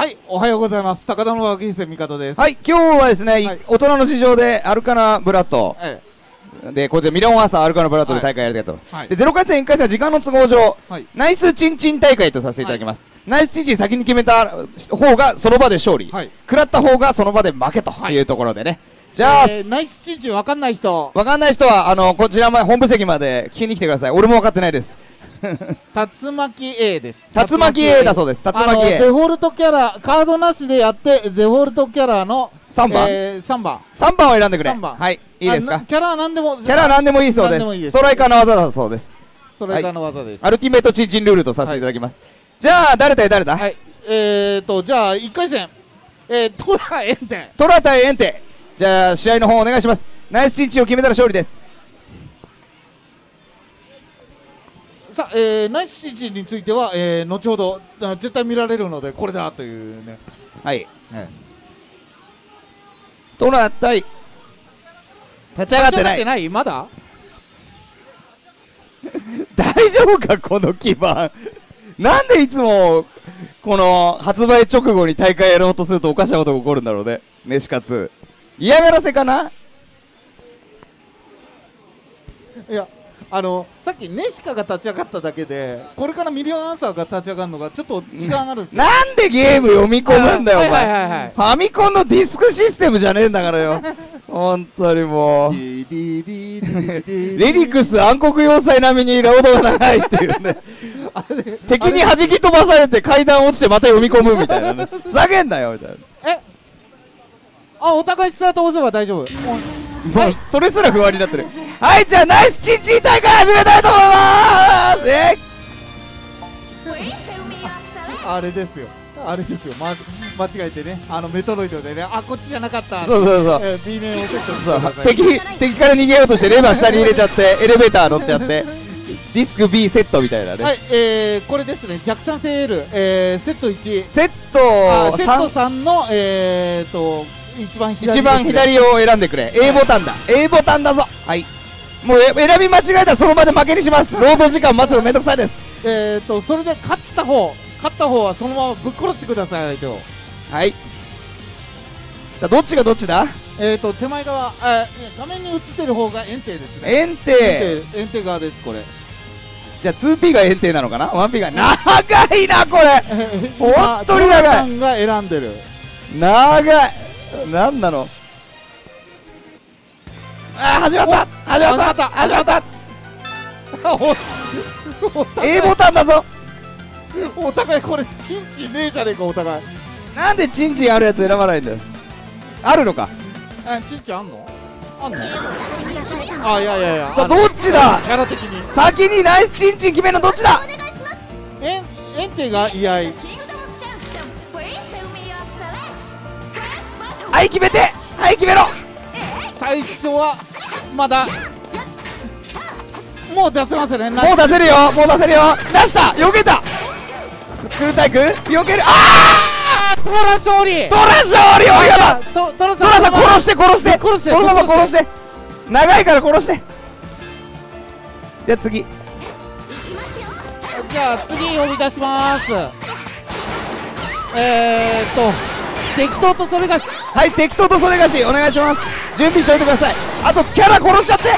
はい、おはようございます。高田の脇店美方です。はい、今日はですね、はい、大人の事情でアルカナブラッド。で、こちらミランワーサーアルカナブラッドで大会やりたいと。はい、で、0回戦1回戦は時間の都合上、はい、ナイスチンチン大会とさせていただきます。はい、ナイスチンチン先に決めた方がその場で勝利。はい、食らった方がその場で負けというところでね。じゃあ、ナイスチンチンわかんない人は、こちら前本部席まで聞きに来てください。俺も分かってないです。竜巻 A です。竜巻 A だそうです。竜巻 A。デフォルトキャラカードなしでやってデフォルトキャラの3番を選んでくれ。3番、はい、いいですか。キャラなんでもいいそうです。ストライカーの技だそうです。ストライカーの技です。アルティメットチンチンルールとさせていただきます。じゃあ誰だ。はい、じゃあ1回戦トラエンテ、じゃあ試合の方お願いします。ナイスチンチンを決めたら勝利です。さあ、ナイスチンチンについては、後ほど絶対見られるのでこれだというね。はい、トラ対立ち上がってないまだ大丈夫かこの基盤なんでいつもこの発売直後に大会やろうとするとおかしなことが起こるんだろうね。メシカツ嫌がらせかな。いや、さっきネシカが立ち上がっただけで、これからミリオンアンサーが立ち上がるのがちょっと時間があるんですよ。なんでゲーム読み込むんだよお前。ファミコンのディスクシステムじゃねえんだからよ本当にもうレリクス暗黒要塞並みにラウドが長いっていうね敵に弾き飛ばされて階段落ちてまた読み込むみたいなね。ふざけんなよみたいな。お互いスタート押せば大丈夫。はい、それすら不安になってる。はい、じゃあナイスチンチン大会始めたいと思いまーす。あれですよ、間違えてね、メトロイドでね、こっちじゃなかった。そう、B 面をセットしてください。敵から逃げようとしてレバー下に入れちゃってエレベーター乗ってやってディスク B セットみたいなね。はい、これですね、弱酸性 L、セット1、セット3の一番左を選んでくれ。 A ボタンだ、A ボタンだぞ。はい、もう選び間違えたらその場で負けにします。労働時間待つのめんどくさいです。それで勝った方はそのままぶっ殺してください相手を。はい、さあどっちがどっちだ。手前側、画面に映ってる方が炎帝ですね。炎帝側ですこれ。じゃあ 2P が炎帝なのかな、1P が長いなこれ本当に長い。さんが選んでる長いなんなの。始まった A ボタンだぞ。お互いこれチンチンねえじゃねえか。お互いなんでチンチンあるやつ選ばないんだよ。あるのかチンチンあんの。いやさあどっちだ。先にナイスチンチン決めるのどっちだ。エンテが居合。はい、決めて、はい、決めろ。最初はまだもう出せますね。もう出せるよ。出した、避けたクルタイク、避ける。あー、トラ勝利おやだ。トラさん殺してそのまま殺して、長いから殺して。じゃあ次、呼び出します。適当とそれがしお願いします。準備しといてください。あとキャラ殺しちゃって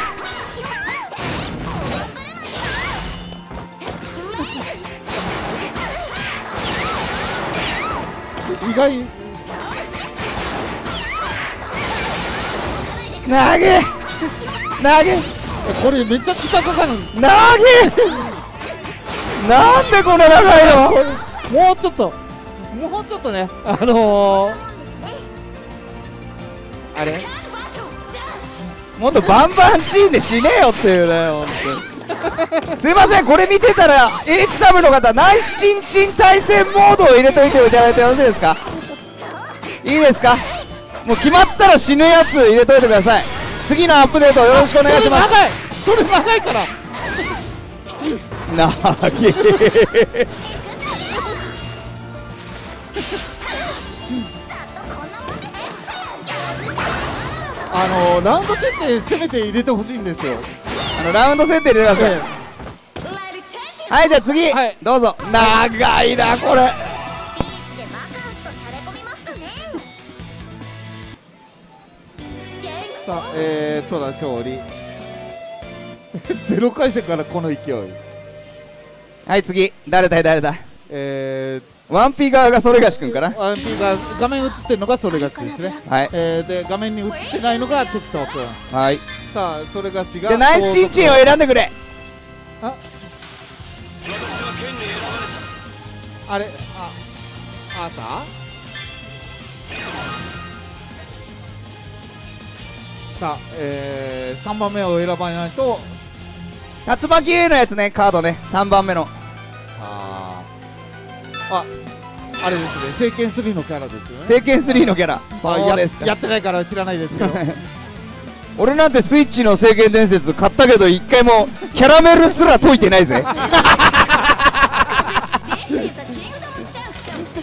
意外投げこれめっちゃ近かかる。投げなんでこんな長いの。もうちょっとね、あれもっとバンバンチーンで死ねえよっていうね、ほんとにすいません、これ見てたら H サブの方、ナイスチンチン対戦モードを入れといていただいてよろしいですか。いいですか、もう決まったら死ぬやつ入れといてください。次のアップデートよろしくお願いします。それ長いからなぎラウンド設定せめて入れてほしいんですよ。ラウンド設定入れてください。はい、じゃあ次、はい、どうぞ。長いなこれ。さあ、トラ勝利0回戦からこの勢い。はい次誰だい誰だ、ワンピー側がそれがし君かな。ワンピー側画面映ってるのがそれがしですね。はい、で画面に映ってないのがテキトー君。はいさあそれがしがでナイスチンチンを選んでくれ。ああれあアーサーさあ、3番目を選ばないと竜巻優のやつねカードね3番目の。さああれですね聖剣3のキャラですよね。聖剣3のキャラそうですか。 やってないから知らないですけど俺なんてスイッチの聖剣伝説買ったけど一回もキャラメルすら解いてないぜだか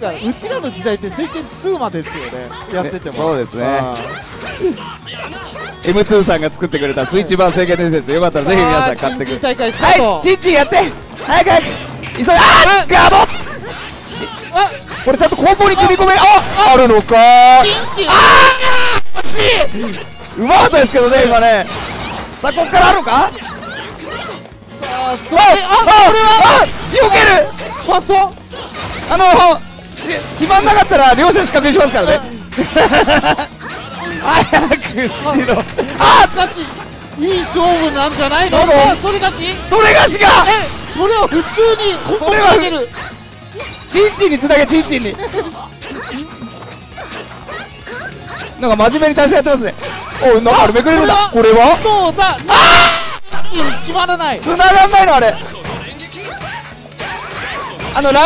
らうちらの時代って聖剣2までですよねやってても。そうですねM2 さんが作ってくれたスイッチ版聖剣伝説よかったらぜひ皆さん買ってください。はいチンチンやって早く早く急いで。あーガボッこれちゃんとコンボに組み込めるあるのかチンチンあー惜しいうまかったですけどね今ね。さあこっからあるのかああそれはよけるパスを決まんなかったら両者しか見しますからね早くしろ。あっしいい勝負なんじゃないの。それがしそれを普通にコンボに上げるチンチンにつなげチンチンになんか真面目に対戦やってますね。おいなんかあれめくれるんだこれはそうだあ決まらない繋がんないのあれラ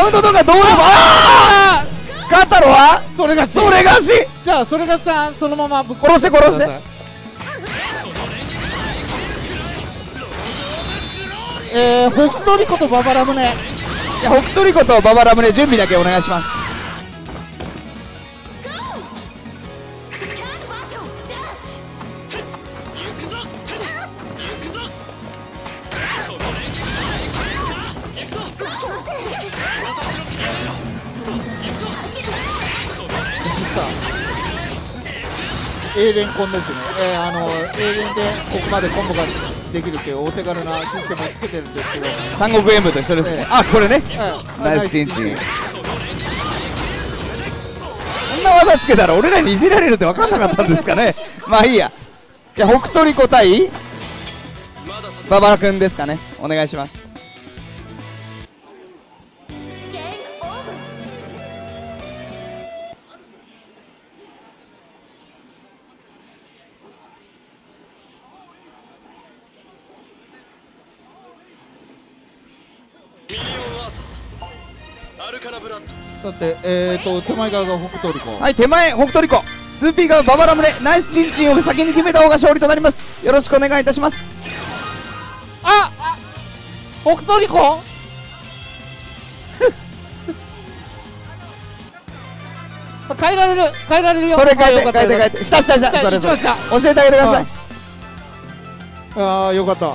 ウンドとかどうでもああ勝ったのはそれがしそれがしじゃあそれがさそのままぶっ殺して殺して北斗リコとババラムネいや北斗リコとババラムネ準備だけお願いします。レンコンですね、A 連でここまでコンボができるというお手軽なシステムをつけてるんですけど三国演武と一緒ですね、あこれね、ナイスチンチンこんな技つけたら俺らにいじられるって分かんなかったんですかねまあいいやじゃあ北斗リコ対ババラ君ですかねお願いします。さて、手前側が北斗リコはい手前北斗リコ 2P 側ババラムネナイスチンチンを先に決めた方が勝利となります。よろしくお願いいたします。あっ北斗リコ変えられる変えられるよそれ変えて変えて変えて下下下それそれ教えてあげてください。ああよかった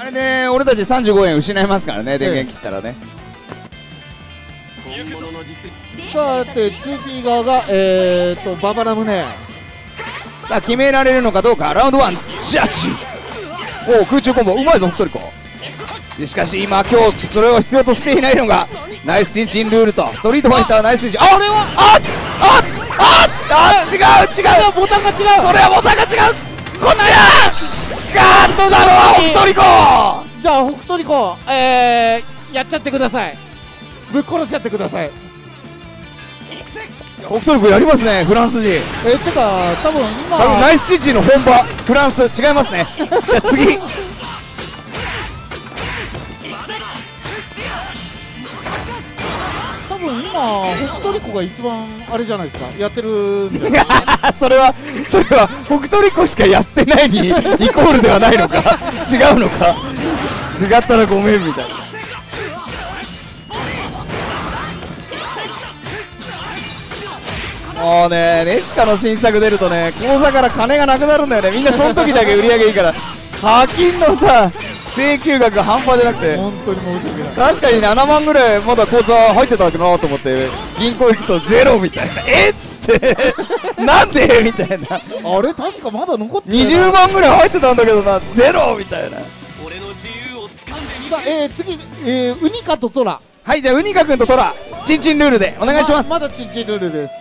あれね、俺たち35円失いますからね、電源切ったらね。さて、2P 側が、ババラムネ。さあ、決められるのかどうか、ラウンド1、ジャッジ。おお、空中コンボ、うまいぞ、北斗リコ。しかし、今、今日、それを必要としていないのが、ナイスチンチンルールと、ストリートファイター、ナイスチンチン。あ、俺は、違う、違う、ボタンが違う、それはボタンが違う、こっちや。ガーッとだろ北斗リコじゃあ北斗リコやっちゃってくださいぶっ殺しちゃってください。北斗リコやりますねフランス人てか多分今ナイスチンチンの本場フランス違いますねじゃあ次多分今北斗リコが一番あれじゃないですかやってるんだよねそれは北斗リコしかやってないにイコールではないのか違うのか違ったらごめんみたいな。もうねネシカの新作出るとね口座から金がなくなるんだよねみんなその時だけ売り上げいいから課金のさ請求額半端じゃなくて、本当にもう嘘みたいな。確かに7万ぐらいまだ口座入ってたかなと思って銀行行くとゼロみたいな、えっつってなんでみたいな、あれ確かまだ残って20万ぐらい入ってたんだけどな、ゼロみたいな。俺の自由を掴んでみた。次、ウニカとトラ。はい、じゃあウニカ君とトラチンチンルールでお願いします。まだチンチンルールです。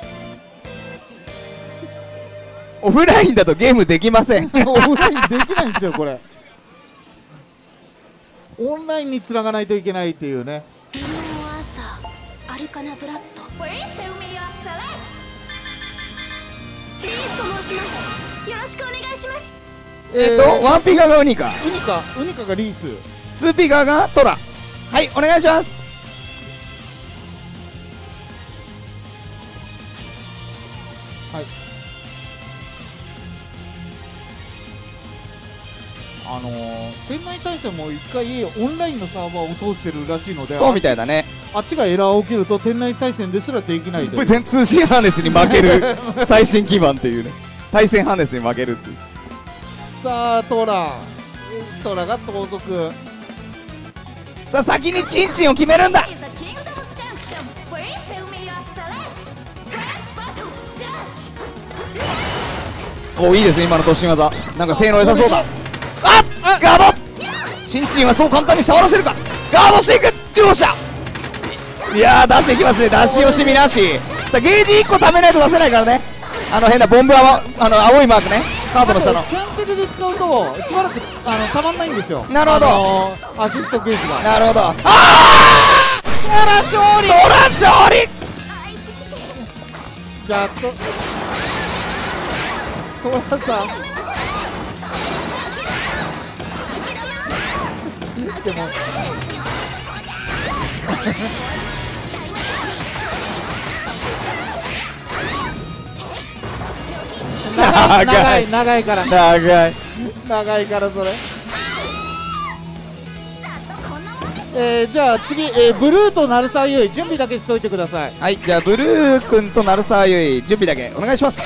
オフラインだとゲームできません。オフラインできないんですよこれ。オンラインに繋がないといけないっていうね。ワンピガがウニカがリース、ツーピガがトラ。はい、お願いします。はい、店内対戦も一回オンラインのサーバーを通してるらしいので、そうみたいだね。あっちがエラーを受けると店内対戦ですらできないという、全通信ハーネスに負ける最新基盤っていうね、対戦ハーネスに負けるっていう。さあトラが盗賊。さあ先にチンチンを決めるんだ。お、いいですね今の突進技、なんか性能良さそうだ。あ、ガード。チンチンはそう簡単に触らせるか。ガードしていく、両者。いやー出していきますね、出し惜しみなし。さあゲージ1個貯めないと出せないからね。変なボンブは青いマークね、カードの下のキャンセルで使うとしばらくたまんないんですよ。なるほど、アシストゲージが。なるほど、ああトラ勝利、トラ勝利。じゃあトラさんでも長いからそれ。じゃあ次、ブルーと鳴沢優衣準備だけしといてください。はい、じゃあブルー君と鳴沢優衣準備だけお願いします。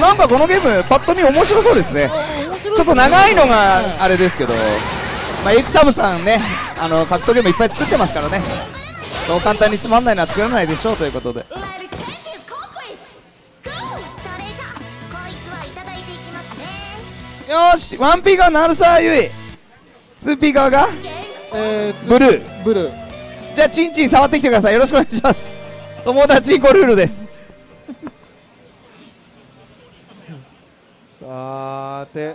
なんかこのゲームパッと見面白そうですね。ちょっと長いのがあれですけど、まあ、エクサムさんね、格闘ゲームいっぱい作ってますからね、そう簡単につまんないのは作らないでしょうということで。よし、ワンピガー鳴沢優衣、ツーピガーがブルー。じゃあチンチン触ってきてください、よろしくお願いします。友達イコルールです。さーて、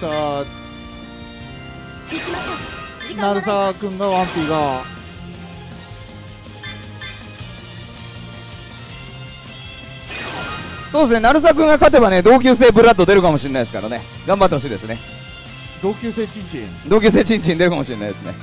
さあ鳴沢君がワンピがそうですね、鳴沢君が勝てばね同級生ブラッド出るかもしれないですからね、頑張ってほしいですね。同級生チンチン出るかもしれないですね。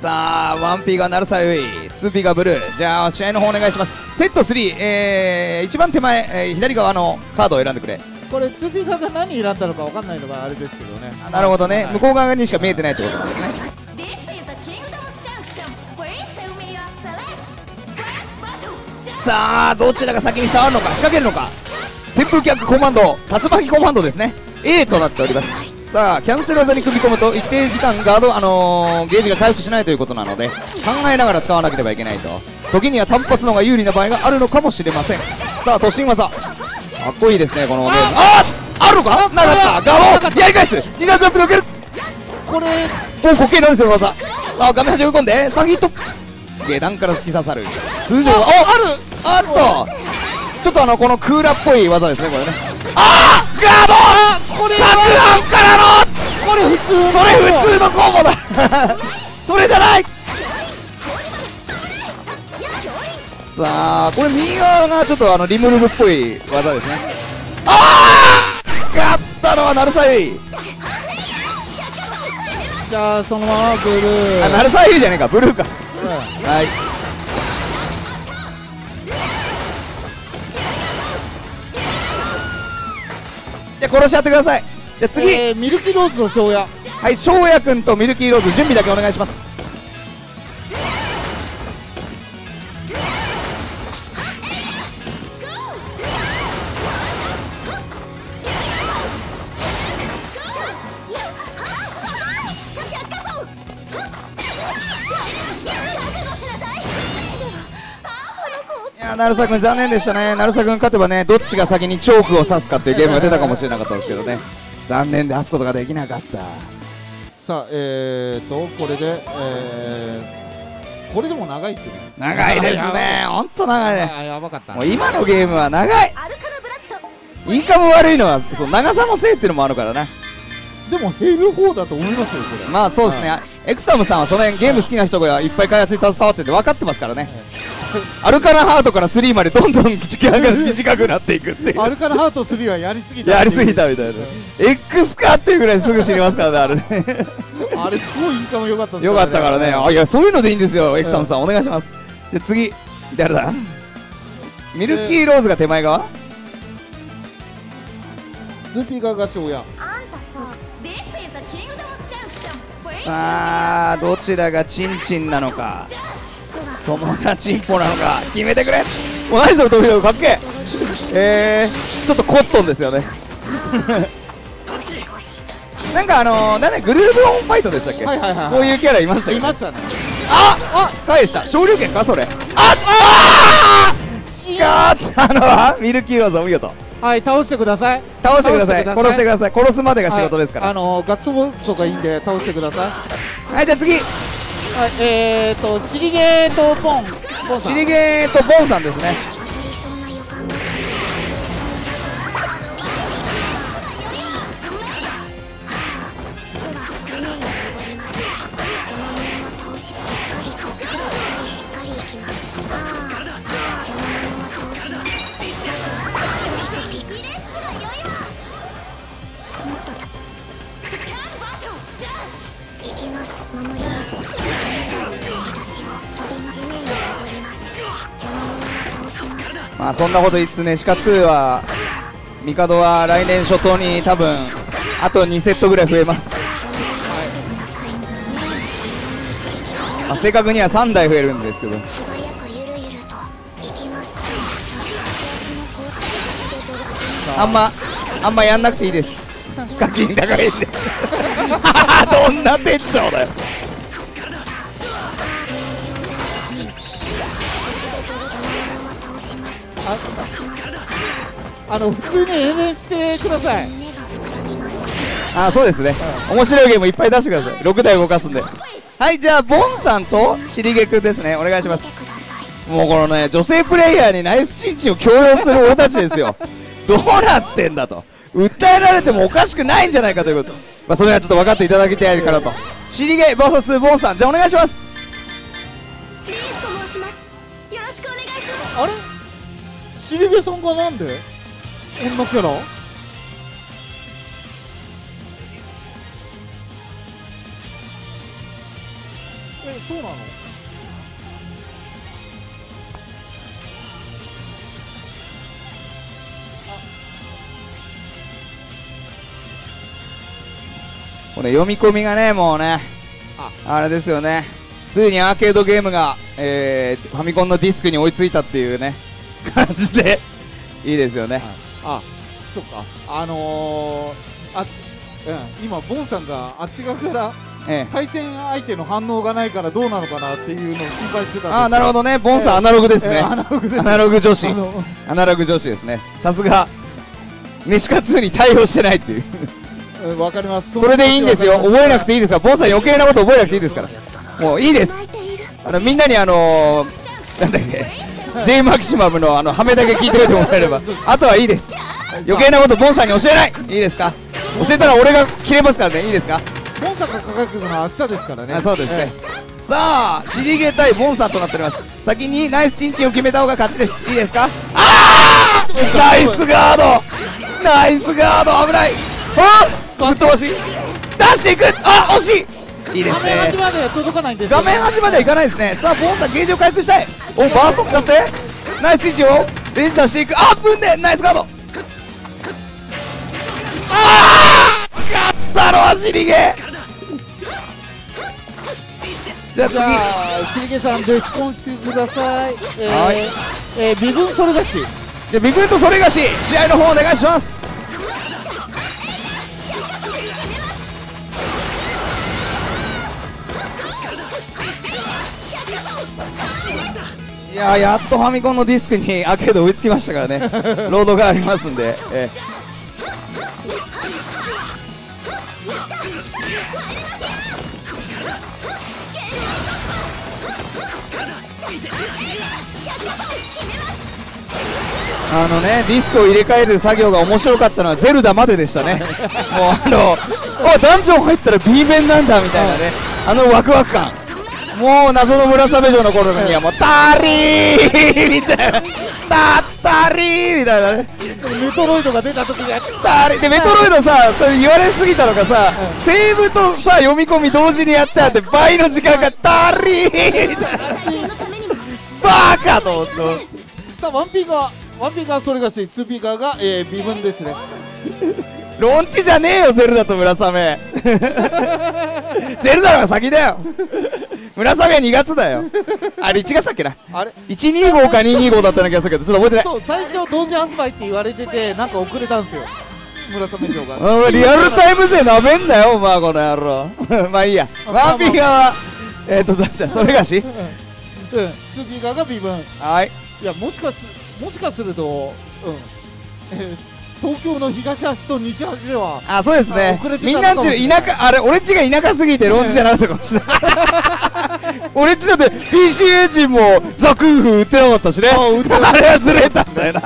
さあワンピーが鳴沢優衣、ツーピーがブルー。じゃあ試合の方お願いします。セット3、一番手前、左側のカードを選んでくれ。これツーピー側が何選んだのか分かんないのがあれですけどね。なるほどね、はい、向こう側にしか見えてないってことですね。さあどちらが先に触るのか、仕掛けるのか。旋風脚コマンド、竜巻コマンドですね、 A となっております。さあキャンセル技に組み込むと一定時間ガード、ゲージが回復しないということなので、考えながら使わなければいけないと。時には単発の方が有利な場合があるのかもしれません。さあ突進技かっこいいですねこのゲーム。あるのか、なかった。ガードやり返す、2段ジャンプで受ける。これお滑稽なんですよ技。さあ画面端を追い込んで3ヒット、下段から突き刺さる。通常はあるちょっとこのクーラーっぽい技ですねこれね。ガード、これはタからのこれ普通のコンボだそれじゃない。さあこれ右側がちょっとリムルブっぽい技ですね。勝ったのは鳴沢優衣。じゃあそのままブルー、あ、ナルサイルじゃねえか、ブルーか、はい、じゃあ殺し合ってください。じゃあ次、ミルキーローズの翔也、はい、翔也君とミルキーローズ準備だけお願いします。成沢君残念でしたね。成沢君勝てばね、どっちが先にチョークを刺すかっていうゲームが出たかもしれなかったんですけどね、残念で出すことができなかった。さあ、これで、これでも長いですよね。長いですね、ほんと長いね、やばかった、ね、もう今のゲームは長い。いいかも悪いのはその長さのせいっていうのもあるからね。でも減る方だと思いますよこれ。まあそうですね、はい、エクサムさんはその辺ゲーム好きな人がいっぱい開発に携わってて分かってますからね、はい、アルカナハートから3までどんどん時間が短くなっていくっていうアルカナハート3はやりすぎたやりすぎたみたいな、X かっていうぐらいすぐ死にますからね、あれねあれすごいインカム良かったですからね、良かったからね、あ、いやそういうのでいいんですよ、エクサムさんお願いします。じゃあ次誰だ、ミルキーローズが手前側、スーピーガーが翔也、さあどちらがチンチンなのか友達一歩なのか決めてくれ。もう何それ、飛び道具かっけえ。ちょっとコットンですよねなんかなんだグルーブオンファイトでしたっけ、こういうキャラいましたけど、いましたね。あっ、返した昇竜拳かそれ、あっ、勝ったのはミルキーローズお見事。はい、倒してください、倒してください、殺してください、殺すまでが仕事ですから、はい、ガッツボスとかいいんで倒してください。はい、じゃあ次、はい、シリゲーとボン、シリゲーとボンさんですね。まあそんなこと言いつつね、シカ2は帝は来年初頭に多分あと2セットぐらい増えます、はい、まあ正確には3台増えるんですけど、あんまやんなくていいです、課金高いんでどんな店長だよ。普通に演練してください。あ、そうですね、うん、面白いゲームいっぱい出してください、6台動かすんで。はい、じゃあボンさんとシリゲ君ですね、お願いします。もうこのね、女性プレイヤーにナイスチンチンを強要する俺たちですよどうなってんだと、訴えられてもおかしくないんじゃないかということ、まあ、それはちょっと分かっていただけてやるからと。シリゲ VS ボンさん、じゃあお願いします。リースと申します、よろしくお願いします。あれ、シリゲさんがなんで女キャラ、そうなの。これ読み込みがね、もうね、 あれですよね、ついにアーケードゲームが、ファミコンのディスクに追いついたっていうね感じでいいですよね、はい、あ、そっか、うん、今ボンさんがあっち側から対戦相手の反応がないからどうなのかなっていうのを心配してたんですけど、あ、なるほどね、ボンさんアナログですね、アナログ女子、アナログ女子ですね、さすがネシカ2に対応してないっていうわかります、それでいいんですよ、覚えなくていいですから、ボンさん余計なこと覚えなくていいですから、もういいです。みんなになんだっけJ マキシマムのハメだけ聞いておいてもらえればあとはいいです、余計なことボンさんに教えない、いいですか、教えたら俺が切れますからね、いいですか、ボンさんが輝くのは明日ですからね、あ、そうですね、さあシリゲ対ボンさんとなっております。先にナイスチンチンを決めた方が勝ちです、いいですか。あー、ナイスガード、ナイスガード、危ない、あ、ぶっ飛ばし出していく、あ、惜しい、いいですね。画面端まで届かないんですよね。画面端まではいかないですね。さあボンさんゲージを回復したい。おバースト使ってナイス位置を連打していく。あっぶんでナイスカード。ああ勝ったろ走りゲー。じゃあ次シリゲさん別婚してください。はい微分それがしじゃあ微分とそれがし試合の方お願いします。いやーやっとファミコンのディスクにアーケード追いつきましたからねロードがありますんで、ディスクを入れ替える作業が面白かったのはゼルダまででしたねもうダンジョン入ったら B 面なんだみたいなね、ワクワク感、もう謎の村雨城の頃にはもうタリーみたいなタリーみたいなね。メトロイドが出た時にタリーでメトロイドさそれ言われすぎたのかさ、セーブとさ読み込み同時にやってあって倍の時間がタリーみたいなバカと思ってさあワンピーがそれがし、ツーピーガーが微分ですね。ロンチじゃねえよ、ゼルダと村雨。ゼルダのが先だよ。村雨は2月だよ。あれ1月だっけな。あれ 125 か225だったような気がするけど、ちょっと覚えてない。そう、最初同時発売って言われてて、なんか遅れたんですよ。村雨城が。リアルタイム勢なめんなよ、お前この野郎。まあいいや。ワンピーガーは、じゃあそれがし。うん。ツーピーガーが微分。はい。いや、もしかすると、東京の東端と西端では、あ、そうですね、みんなの家、田舎、あれ、俺んちが田舎すぎて、ローンチじゃなかったかもしれない、俺んちだって、PC エンジンもザ・クーフ売ってなかったしね、あれはずれたんだよな、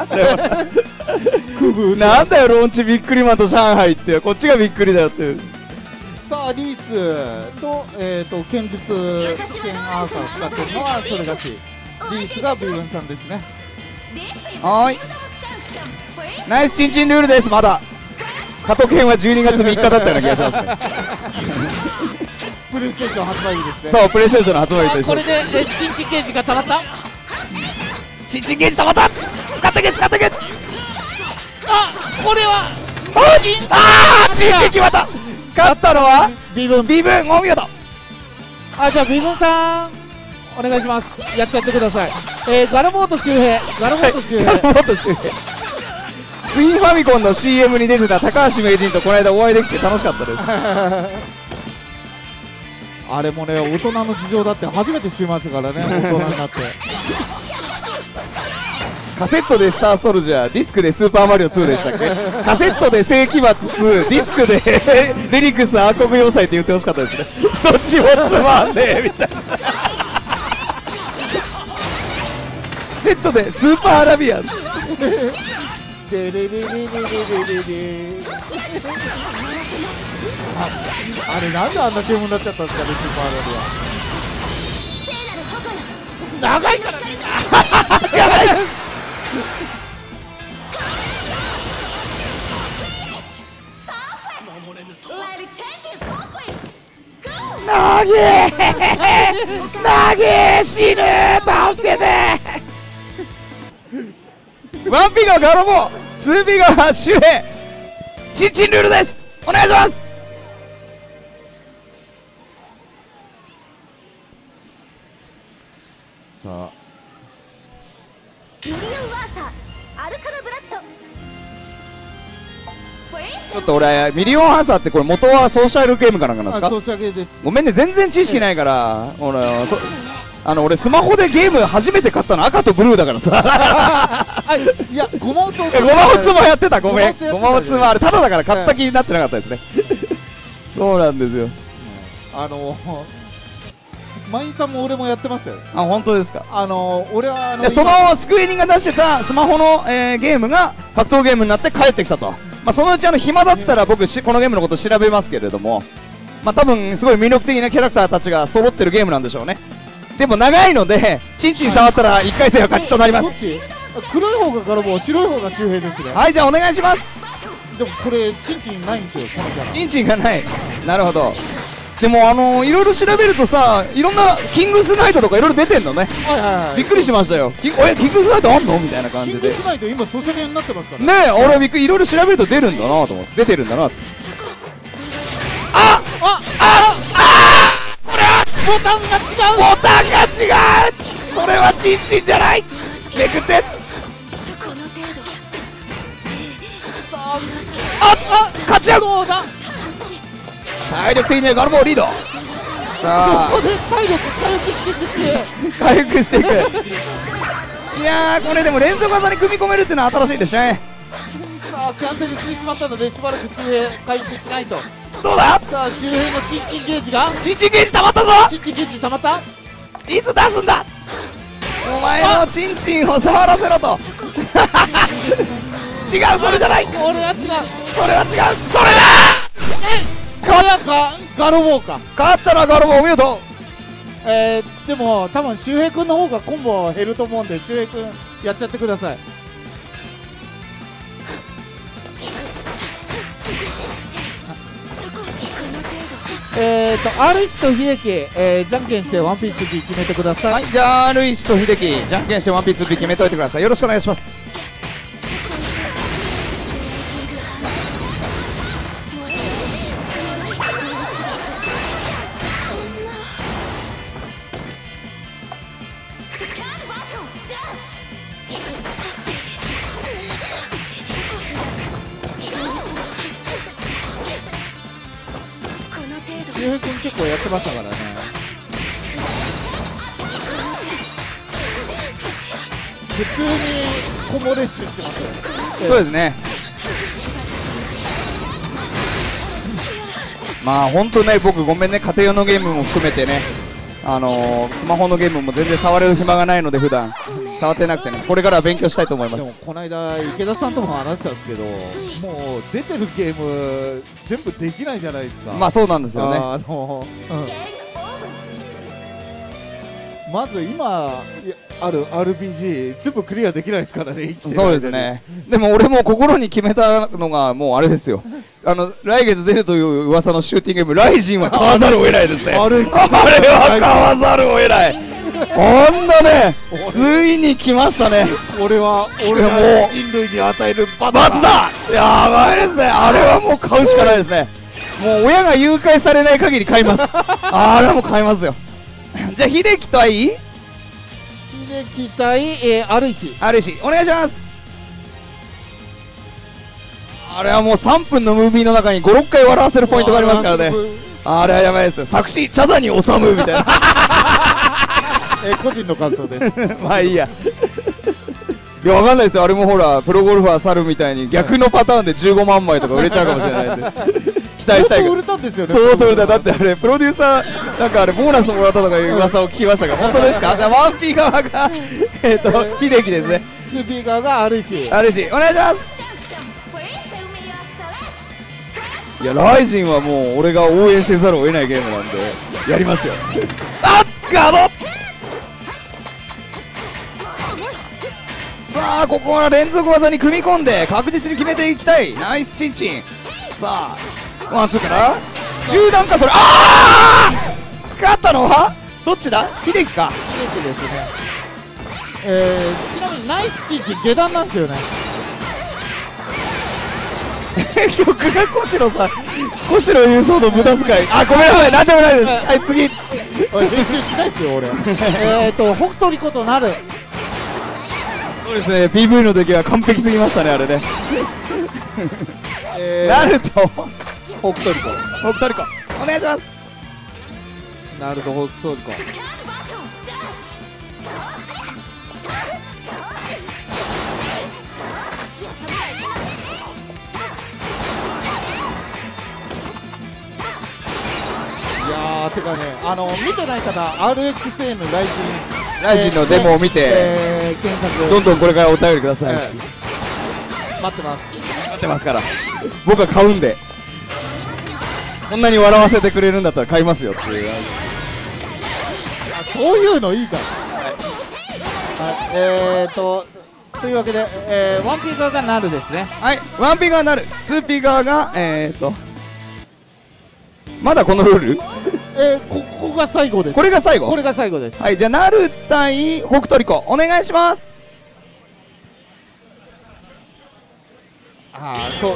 なんだよ、ローンチびっくりマンと上海って、こっちがびっくりだよって。さあ、リースと、剣術、剣アーサーを使ってるのは、それがし、リースが微分さんですね。はい、ナイスチンチンルールです。まだ加藤健は12月3日だったような気がしますねプレイステーション発売日ですね。そう、プレイステーションの発売日と一緒。これでチンチンゲージがたまった。チンチンゲージたまった。使ってけ使ってけ。あ、これはチンチン決まった。勝ったのはビブンお見事。あ、じゃあビブンさんお願いします。やってください。ガラモート周平ツインファミコンの CM に出てた高橋名人とこの間お会いできて楽しかったですあれもね、大人の事情だって初めて知りましたからね大人になってカセットでスターソルジャー、ディスクでスーパーマリオ2でしたっけカセットで世紀末2、ディスクでデリクス暗黒要塞って言ってほしかったですねどっちもつまんねえみたいなセットでスーパーアラビアンあれなんであんな注文になっちゃったんですかね。スーパーアラビアン長いからみんな投げ死ぬ助けてワンピがガロボ、ツーピがシュヘイ、チンチンルールです。お願いします。さあ。ちょっと俺ミリオンアーサーってこれ元はソーシャルゲームかなんかなんですか？ソーシャルゲームです。ごめんね、全然知識ないから。俺スマホでゲーム初めて買ったの赤とブルーだからさいやゴマオツもやってた。ごめん、ゴマオツもあれただだから買った気になってなかったですねそうなんですよ。マインさんも俺もやってましたよ。あ、本当ですか。俺はそのスクエニが出してたスマホのゲームが格闘ゲームになって帰ってきたと。そのうち暇だったら僕このゲームのこと調べますけれども、多分すごい魅力的なキャラクターたちが揃ってるゲームなんでしょうね。でも長いので、チンチン触ったら1回戦は勝ちとなります。黒い方がガロボ、白い方が周平ですね。はい、じゃあお願いします。でもこれ、チンチンないんですよ、このキャラ。チンチンがない。なるほど。でもいろいろ調べるとさ、いろんなキングスナイトとかいろいろ出てんのね。びっくりしましたよ。キングスナイトあんのみたいな感じで。キングスナイト今ソシャゲになってますからね。ねえ、俺びっくりいろいろ調べると出るんだなと思って、出てるんだなって。あああああ、これはボタンが違う、ボタンが違う、それはチンチンじゃない、めくって、ああ勝ち合う。体力的にはガルボーリード。さあここで体力回復していくいやー、これでも連続技に組み込めるっていうのは新しいですね。さあ完全に進んでしまったので、しばらく周平回復しないと。どうだ。さあ周平のチンチンゲージが、チンチンゲージ溜まったぞ。チンチンゲージ溜まった。いつ出すんだお前のチンチンを触らせろと違う、それじゃない、これは違う、それは違う、それだ。ガロボーか、勝ったらガロボーお見事。でも多分周平君の方がコンボ減ると思うんで、周平君やっちゃってください。R石と秀樹、じゃんけんしてワンピーツ B 決めてください。はい、じゃあ R石と秀樹、じゃんけんしてワンピーツ B 決めといてください。よろしくお願いします。周平君結構やってましたからね。普通にコンボ練習してますよ。そうですね。まあ本当ね、僕ごめんね、家庭用のゲームも含めてね、スマホのゲームも全然触れる暇がないので、普段触ってなくてね、これからは勉強したいと思います。でもこの間池田さんとも話したんですけど、もう出てるゲーム全部できないじゃないですか。まあそうなんですよね。まず今ある RPG 全部クリアできないですからね。そうですね。でも俺も心に決めたのが、もうあれですよ来月出るという噂のシューティングゲーム、ライジンは買わざるを得ないですね。あれは買わざるを得ない。ほんだね、ついに来ましたね。俺は俺は人類に与える罰だ。やばいですね。あれはもう買うしかないですね。もう親が誘拐されない限り買います。あれはもう買いますよ。じゃあ秀樹対R石、R石お願いします。あれはもう3分のムービーの中に5、6回笑わせるポイントがありますからね。あれはやばいですよ。作詞チャザに収むみたいな個人の感想ですまあいいやいや、わかんないですよ。あれもほらプロゴルファー猿みたいに逆のパターンで15万枚とか売れちゃうかもしれないんで期待したい。相当売れたんですよね。相当売れた。だってあれプロデューサーなんかあれボーナスもらったとかいう噂を聞きましたが、本当ですか。じゃあワンピー側が秀樹ですね。ツーピー側がR石、R石お願いします。いやライジンはもう俺が応援せざるを得ないゲームなんでやりますよ。あっガロッ。さあここは連続技に組み込んで確実に決めていきたい。ナイスチンチン。さあワンツーから中段か、それあー勝ったのはどっちだ。秀樹か。秀樹ですね。ちなみにナイスチンチン下段なんですよね曲が小城さん、小城優勝の無駄遣い。あごめんなさい、なんでもないです。はい次。練習しないですよ俺北斗にことなる。そうですね、PV の時は完璧すぎましたね、あれね。ナルト、北斗リコ、北斗リコ、お願いします。ナルト、北斗リコ。いやー、てかね、見てない方、RXA のライジン。ライジンのデモを見て、どんどんこれからお便りください。待ってます、待ってますから。僕は買うんで、こんなに笑わせてくれるんだったら買いますよっていう。そういうのいいから。はい、というわけで、ワンピー側がなるですね。はい、ワンピー側なる、ツーピー側がまだこのルールここが最後です。これが最後、これが最後です。はい、じゃあナル対北トリコお願いします。ああそ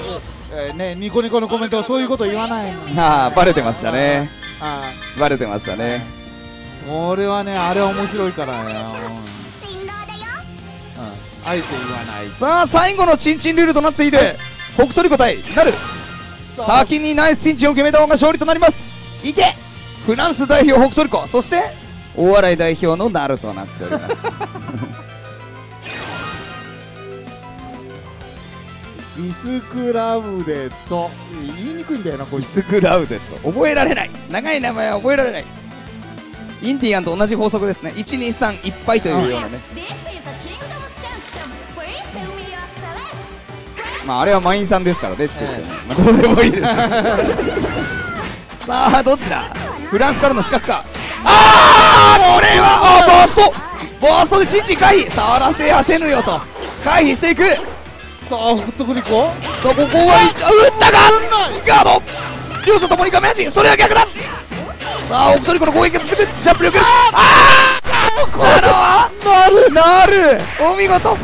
う、ね、ニコニコのコメントはそういうこと言わない。ああバレてましたね。ああバレてましたね。それはね、あれは面白いからね、あえて言わない。さあ最後のチンチンルールとなっている、北トリコ対ナル。先にナイスチンチンを決めた方が勝利となります。いけフランス代表北トリコ、そして大洗代表のナルとなっておりますイスクラウデット、言いにくいんだよなこいつ。イスクラウデット覚えられない、長い名前は覚えられない。インディアンと同じ法則ですね。123いっぱいというようなね。まああれは満員さんですからね、作ってる、どうでもいいですさあどっちだ、フランスからの資格か。ああこれはあバースト、バーストでチンチン回避、触らせやせぬよと回避していく。さあフットグリコ、さあここは打ったがガード、両者ともにカメラ陣、それは逆だ。さあオクトリコの攻撃が続く、ジャンプ力、ああこれはなる、お見事。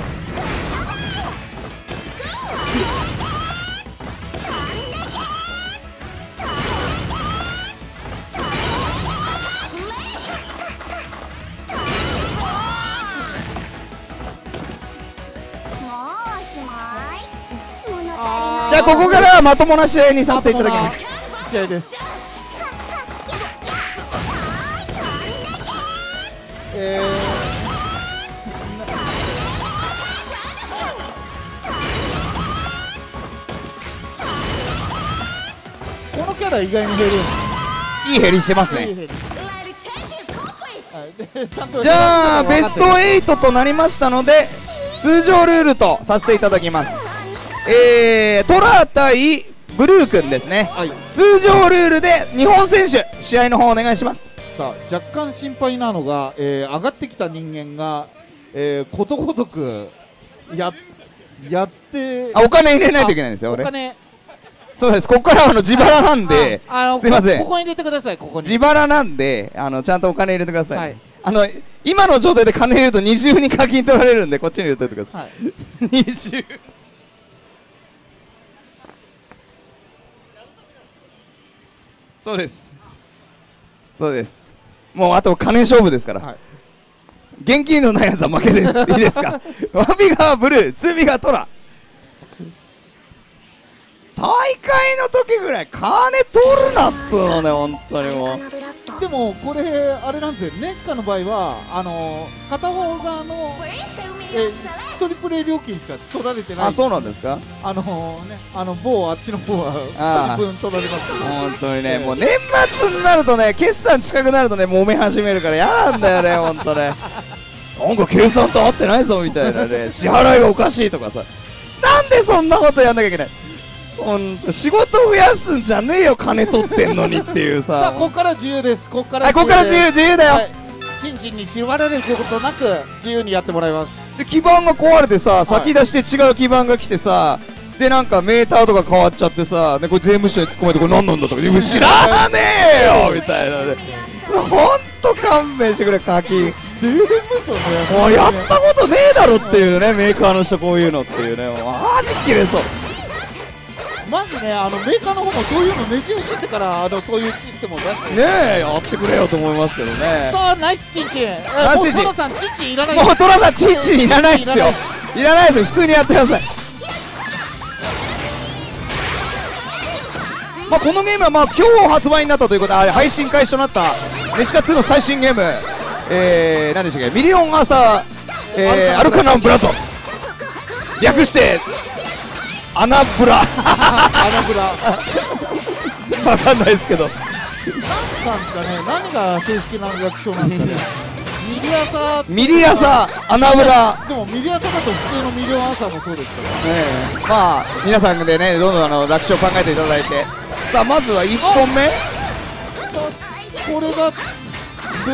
じゃあここからはまともな試合にさせていただきます。試合です。このキャラ意外に減る、いい減りしてますね。じゃあベスト8となりましたので通常ルールとさせていただきます。トラ対ブルー君ですね、はい、通常ルールで日本選手試合の方お願いします。さあ若干心配なのが、上がってきた人間が、ことごとく やってあお金入れないといけないんですよ。俺お金、そうです、ここからは自腹なんで、すいません、ここに入れてください、ここに自腹なんでちゃんとお金入れてください、はい、今の状態で金入れると二重に課金取られるんでこっちに入れておいてください、はい、二重そうですそうです、もうあと金勝負ですから、はい、現金のないやつは負けですいいですかワビがブルー、ツービがトラ。大会の時ぐらい金取るなっつうのね、本当にもう。でもこれあれなんですよ、ネシカの場合は片方側の一人プレイ料金しか取られてない。あ、そうなんですか。ね、某あっちの方は2人分取られますから本当にね、もう年末になるとね、決算近くなるとね、揉め始めるから嫌なんだよね本当ねなんか計算と合ってないぞみたいなね支払いがおかしいとかさ、なんでそんなことやんなきゃいけない、仕事増やすんじゃねえよ金取ってんのにっていうささあここから自由です、ここから自由、自由だよ、はい、チンチンに縛られることなく自由にやってもらいます。で基盤が壊れてさ、先出して違う基盤が来てさ、はい、でなんかメーターとか変わっちゃってさ、でこれ税務署に突っ込めてこれ何なんだとか知らねえよみたいなねほんと勘弁してくれ課金税務署ね、もうやったことねえだろっていうねメーカーの人こういうのっていうね、マジ切れそう。まずね、メーカーの方もそういうのねじ伏せてからそういうシステムを出してねえやってくれよと思いますけどね。そうナイスチンチン、もうトラさんチンチンいらない、もうトラさんチンチンいらないですよ、いらないですよ、普通にやってくださいまあこのゲームはまあ今日発売になったということで配信開始となったネシカ2の最新ゲーム、何でしたっけ、ミリオンアーサー、アルカナンブラッド、略してアナブラわかんないですけど、なんですかね、何が正式な略称なんですかねミリアサ、アナブラ。でもミリアサだと普通のミリオンアンサーもそうですからね。まあ皆さんでね、どんどん略称を考えていただいて、さあまずは1本目、これがブ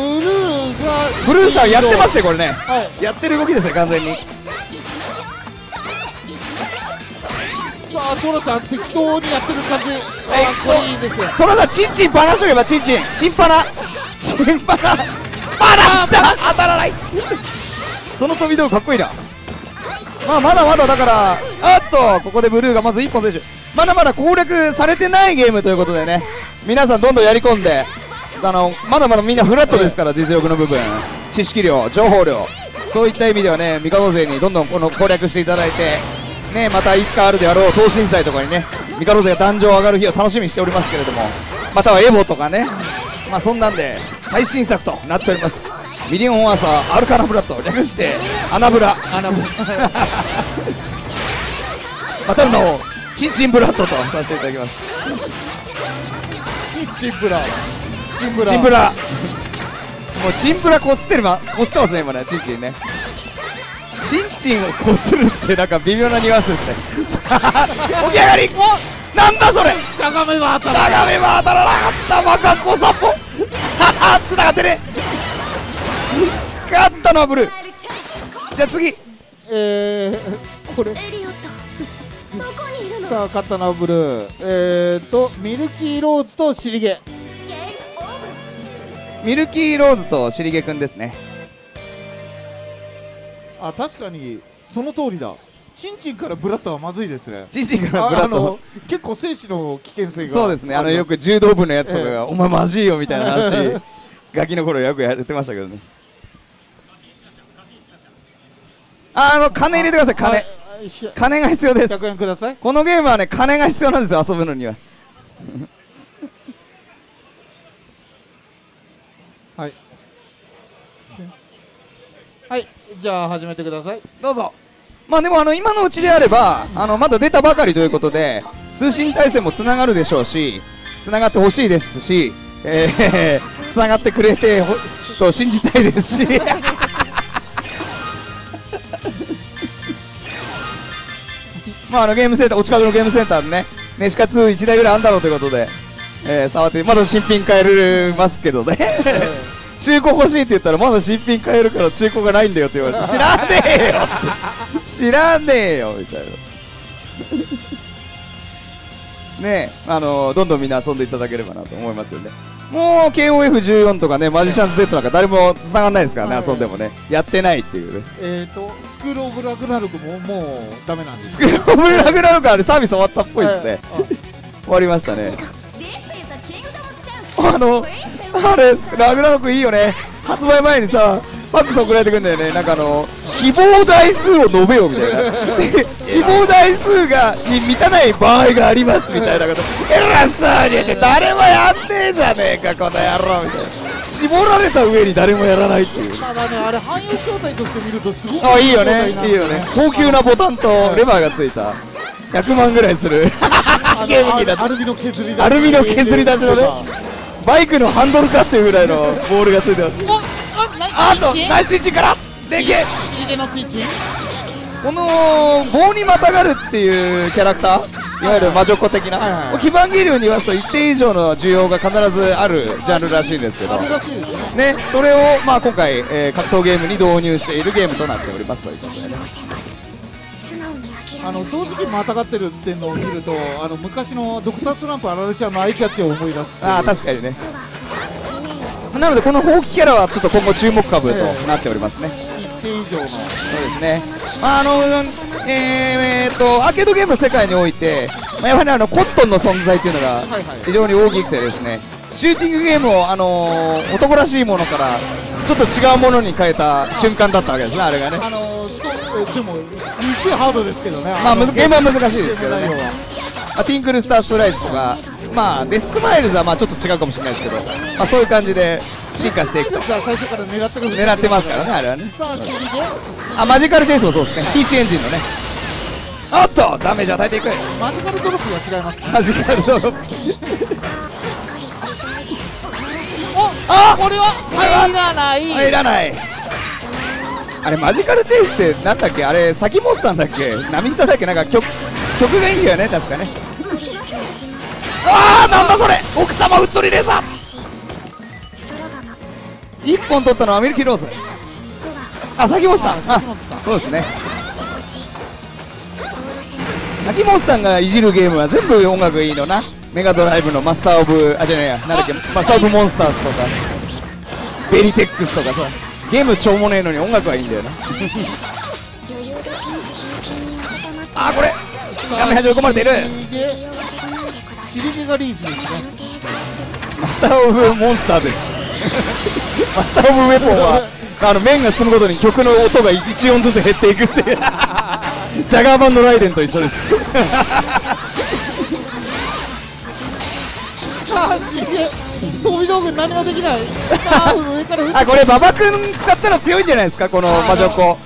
ルーさんやってますね、これね、やってる動きですね完全に。さあトラさん適当にやってる感じ、これいいですよ。トラさんチンチンばらしとけば、チンチンチンパラチンパラばらした、当たらないその飛び道具かっこいいな。まあまだまだだから、あっとここでブルーがまず1本選手、まだまだ攻略されてないゲームということでね、皆さんどんどんやり込んで、まだまだみんなフラットですから、実力の部分、知識量、情報量、そういった意味ではね、味方勢にどんどんこの攻略していただいて、ね、またいつかあるであろう東進祭とかにね、味方勢が壇上上がる日を楽しみにしておりますけれども、またはエボとかね、まあそんなんで最新作となっております。ミリオンアーサーアルカナブラと略してアナブラ、またのチンチンブラッドとさせていただきます。チンチンブラチンブラチンブラ、もうチンブラこすってる、こすってますね今ね、チンチンね、チンチンをこするってなんか微妙なニュアンスですね起き上がり、なんだそれ、しゃがめば当たらなかったバカコサポつながってね、勝ったのはブルー。じゃあ次これさあ勝ったのはブルー、ミルキーローズとシリゲ、ミルキーローズとシリゲくんですね。あ、確かにその通りだ、チンチンからブラッドはまずいですね、チンチンからブラッド結構生死の危険性が、そうですね、よく柔道部のやつとかが、お前マジよみたいな話ガキの頃よくやってましたけどね金入れてください、金が必要です。100円ください。このゲームはね、金が必要なんですよ、遊ぶのにははいはい、じゃあ始めてください、どうぞ。まあでも今のうちであればまだ出たばかりということで通信対戦もつながるでしょうし、つながってほしいですし、つながってくれてと信じたいですしまあゲームセンター、お近くのゲームセンターでね、ネシカ2、1台ぐらいあんだろうということで、触って、まだ新品買えますけどね、中古欲しいって言ったら、まだ新品買えるから中古がないんだよって言われて、知らねえよ知らねえよみたいなねえ、どんどんみんな遊んでいただければなと思いますけどね、もう KOF14 とかね、マジシャンズ Z なんか誰もつながんないですからね、はい、遊んでもね、やってないっていうね。スクールオブラグナルクももうダメなんです。スクールオブラグナルクはね、サービス終わったっぽいですね。終わりましたね。あれラグナルクいいよね。発売前にさ、ファックス送られてくんだよね。なんか希望台数を述べよみたいな。希望台数がに満たない場合がありますみたいなこと。偉そうに言って誰もやってんじゃねえかこの野郎みたいな。絞られた上に誰もやらないっていう。ただね、あれ汎用筐体として見るとすごくいいよね、いいよね。高級なボタンとレバーがついた100万ぐらいするゲーム機だと、アルミの削り出し、アルミの削り出しのね、バイクのハンドルかっていうぐらいのボールがついてます。あとナイスイチからでけ、この棒にまたがるっていうキャラクター、いわゆる魔女っ子的な、基盤ゲリュウに言わすと一定以上の需要が必ずあるジャンルらしいんですけどね、それをまあ今回格闘ゲームに導入しているゲームとなっておりますということでね、正直またがってるっていうのを見ると、昔のドクタースランプアラレちゃんのアイキャッチを思い出す。ああ確かにね。なのでこのほうきキャラはちょっと今後注目株となっておりますね。一定以上の、そうですね。アーケードゲームの世界において、やはりコットンの存在というのが非常に大きくてですね、シューティングゲームを男らしいものからちょっと違うものに変えた瞬間だったわけですね、あれがね。でもすごいハードですけどね、まあゲームは難しいですけどね、ティンクルスタースプライズとか、まあデスマイルズはまあちょっと違うかもしれないですけど、まあそういう感じで進化していくと。最初から狙ってますからね、あれはね。あ、マジカルチェイスもそうですね、PC エンジンのね。おっとダメージ与えていく、マジカルドロップは違いますね、マジカルドロップあっこれは入らない入らない、あれマジカルチェイスってなんだっけ、あれ先もっさんだっけ、波下だっけ、なんか曲がいいよね確かねああなんだそれ、奥様ウッドリレーさん1本取ったのはミルキーローズ、あ先もっさん、そうですね、秋元さんがいじるゲームは全部音楽いいのな。メガドライブのマスターオブあじゃねえやなんだっけマスターオブモンスターズとかベリテックスとかそうゲーム超もねえのに音楽はいいんだよな。あーこれ画面端に追い込まれている。シリゲがリーズですね。マスターオブモンスターですマスターオブウェポンは面が進むごとに曲の音が1音ずつ減っていくっていうジャガー版のライデンと一緒ですあすげえ飛び道具何もできないあこれ馬場君使ったら強いんじゃないですかこの魔女っ子ね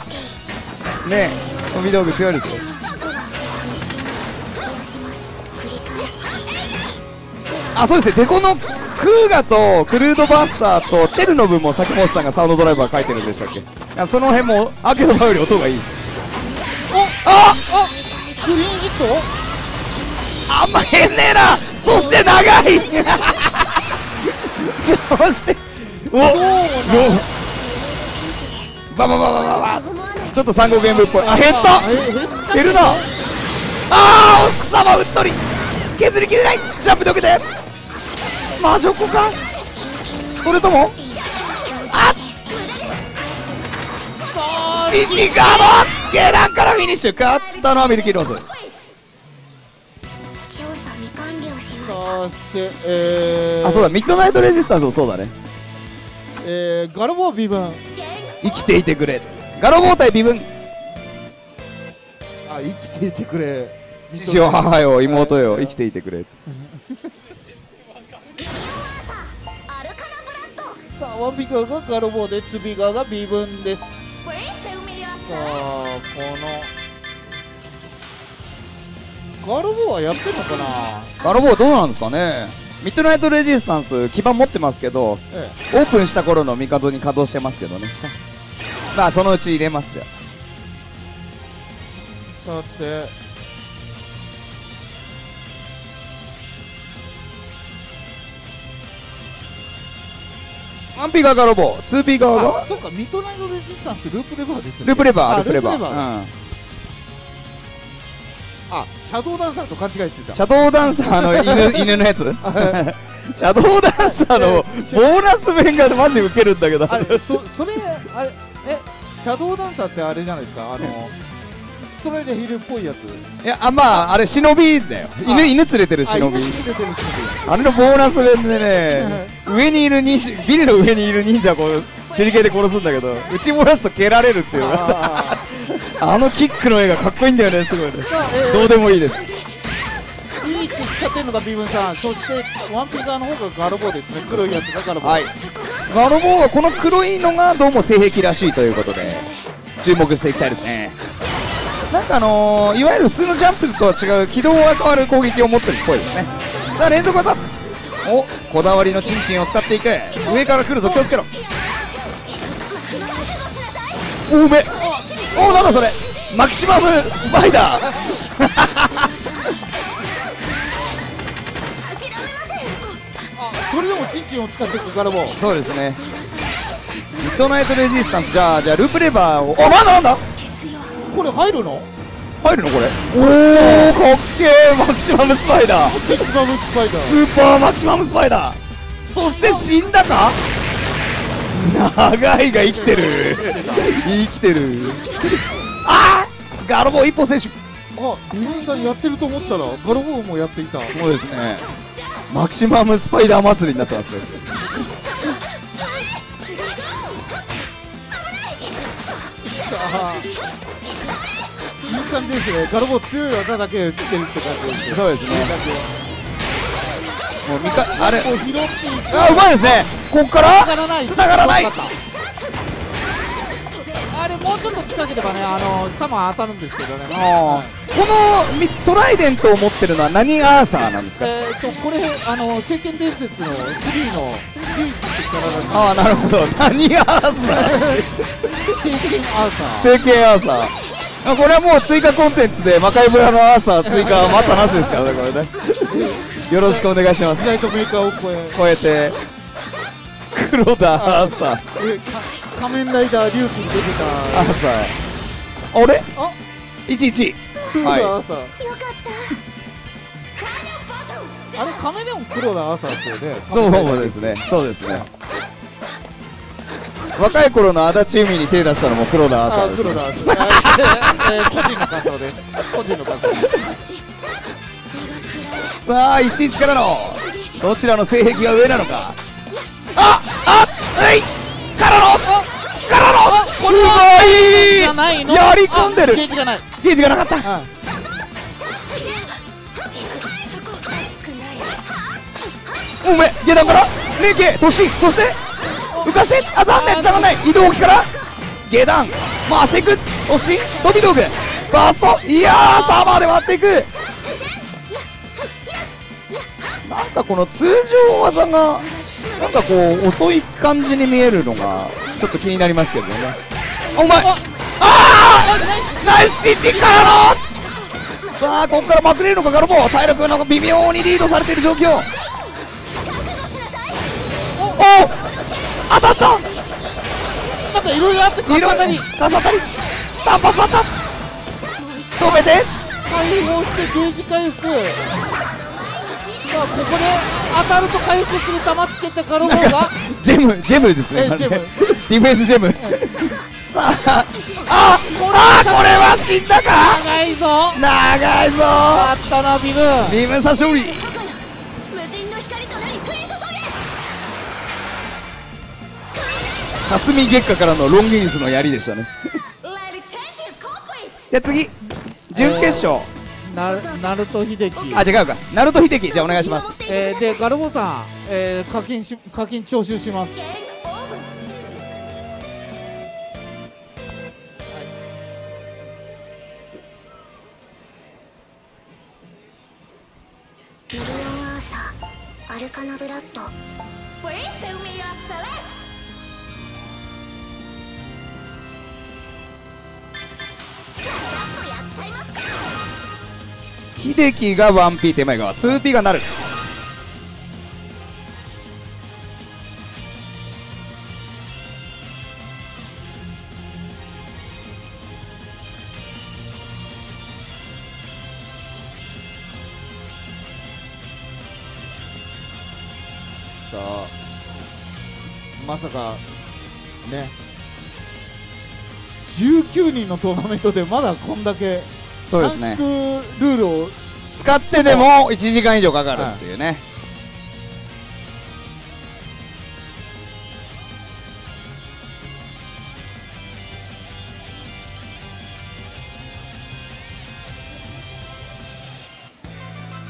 え飛び道具強いですよ。あそうですねデコのクーガとクルードバスターとチェルノブも崎本さんがサウンドドライバー書いてるんでしたっけ。その辺もアーケード版より音がいい。おああクリーンヒットあんま変ねえな。そして長いそしておおババババババちょっと三国演武っぽい。あ減った減るな。あー奥様うっとり削りきれないジャンプで受けて魔女子かそれともあっ父がも下段からフィニッシュ勝ったのはミルキーローズ。あそうだミッドナイトレジスタンスもそうだね。ガロボー微分生きていてくれガロボー対微分あ生きていてくれ父よ母よ妹よ生きていてくれワンピカがガロボーでツビガが微分です。さあこのガロボーはやってるのかな。ガロボーどうなんですかね。ミッドナイトレジスタンス基盤持ってますけど、ええ、オープンした頃の帝に稼働してますけどねまあそのうち入れますじゃあ。さてワンピガーガロボ、ツーピガーがそうか、ミッドナイトレジスタンスループレバーですね。ループレバー、ループレバー。うん。あ、シャドウダンサーと勘違いしてた。シャドウダンサーの犬のやつ。シャドウダンサーのボーナス面がマジウケるんだけど。あれ、それあれシャドウダンサーってあれじゃないですか。それでヒルっぽいやつ。いや、あ、まああれ忍びだよ。犬連れてる忍び。あれのボーナス面でね、上にいる忍者、ビルの上にいる忍者をこう手裏剣で殺すんだけど、打ち漏らすと蹴られるっていう。あのキックの絵がかっこいいんだよね、すごいね。どうでもいいです。いいし使ってんのがビブンさん、そしてワンピザーの方がガロボーですね。黒いやつがガロボー。はい。ガロボーはこの黒いのがどうも性癖らしいということで、注目していきたいですね。なんかいわゆる普通のジャンプとは違う軌道が変わる攻撃を持ってるっぽいですね。さあ連続技おこだわりのチンチンを使っていく。上から来るぞ気をつけろ。おうめおなんだそれマキシマムスパイダーそれでもチンチンを使っていくからもそうですね。ミッドナイトレジスタンスじゃあループレバーをおなんだこれ入るのこれおおかっけえマキシマムスパイダースーパーマキシマムスパイダーそして死んだか長いが生きてるああガロボー一歩選手あっビブンさんやってると思ったらガロボーもやっていたそうですね。マキシマムスパイダー祭りになってますさあいい感じですね。ガロボー強い技だけ打ちてるって感じです。そうですね。もう見かあれ。あうまいですね。こっから繋がらない。あれもうちょっと近ければねサマー当たるんですけどね。このトライデントを持ってるのは何アーサーなんですか。これ聖剣伝説の3のリースってからなんです。あなるほど。何アーサー。聖剣アーサー。これはもう追加コンテンツで魔界村のアーサー追加はまたなしですからねこれねよろしくお願いします。意外とメーカーを超えて黒田アーサー仮面ライダーリュウスに出てたアーサーあれ ?11 な朝、はい、よかった。あれカメレオン黒な朝ですよね。そうですね、そうですね。若い頃の足立由美に手出したのも黒田朝ですね。個人の感想です。個人の感想です。さあ1-1からのどちらの性癖が上なのか。ああっ、えいからのからのうまい、やり込んでる。ゲージがない、ゲージがなかった。おめえ下段から連携年、そして浮かして、あ、残念、つながんない。移動機から下段回していく、押し飛び道具バースト、いやーサーバーで回っていく。なんかこの通常技がなんかこう遅い感じに見えるのがちょっと気になりますけどね。お前、ああナイスチッチからの、さあここからまくれるのか。ガロボ体力が微妙にリードされている状況。おお当たった。なんかいろいろあって、かさたりかさたりタンパスあった。止めて解放してゲージ回復。さあここで当たると回復する玉つけてからの方がジェムですね。ディフェンスジェム。さあああこれは死んだか。長いぞ長いぞ。あったなビム、ビム差勝利。霞月下からのロンギンスの槍でしたね。じゃあ次準決勝、ナルト秀樹、あ違うか、ナルト秀樹、じゃあお願いします。でガルボさん、課金徴収します。ミリオンアーサー、アルカナブラッド、秀樹が 1P、 手前側 2P がなる。さあまさかね、19人のトーナメントでまだこんだけ短縮ルールを使ってでも1時間以上かかるっていうね、はい、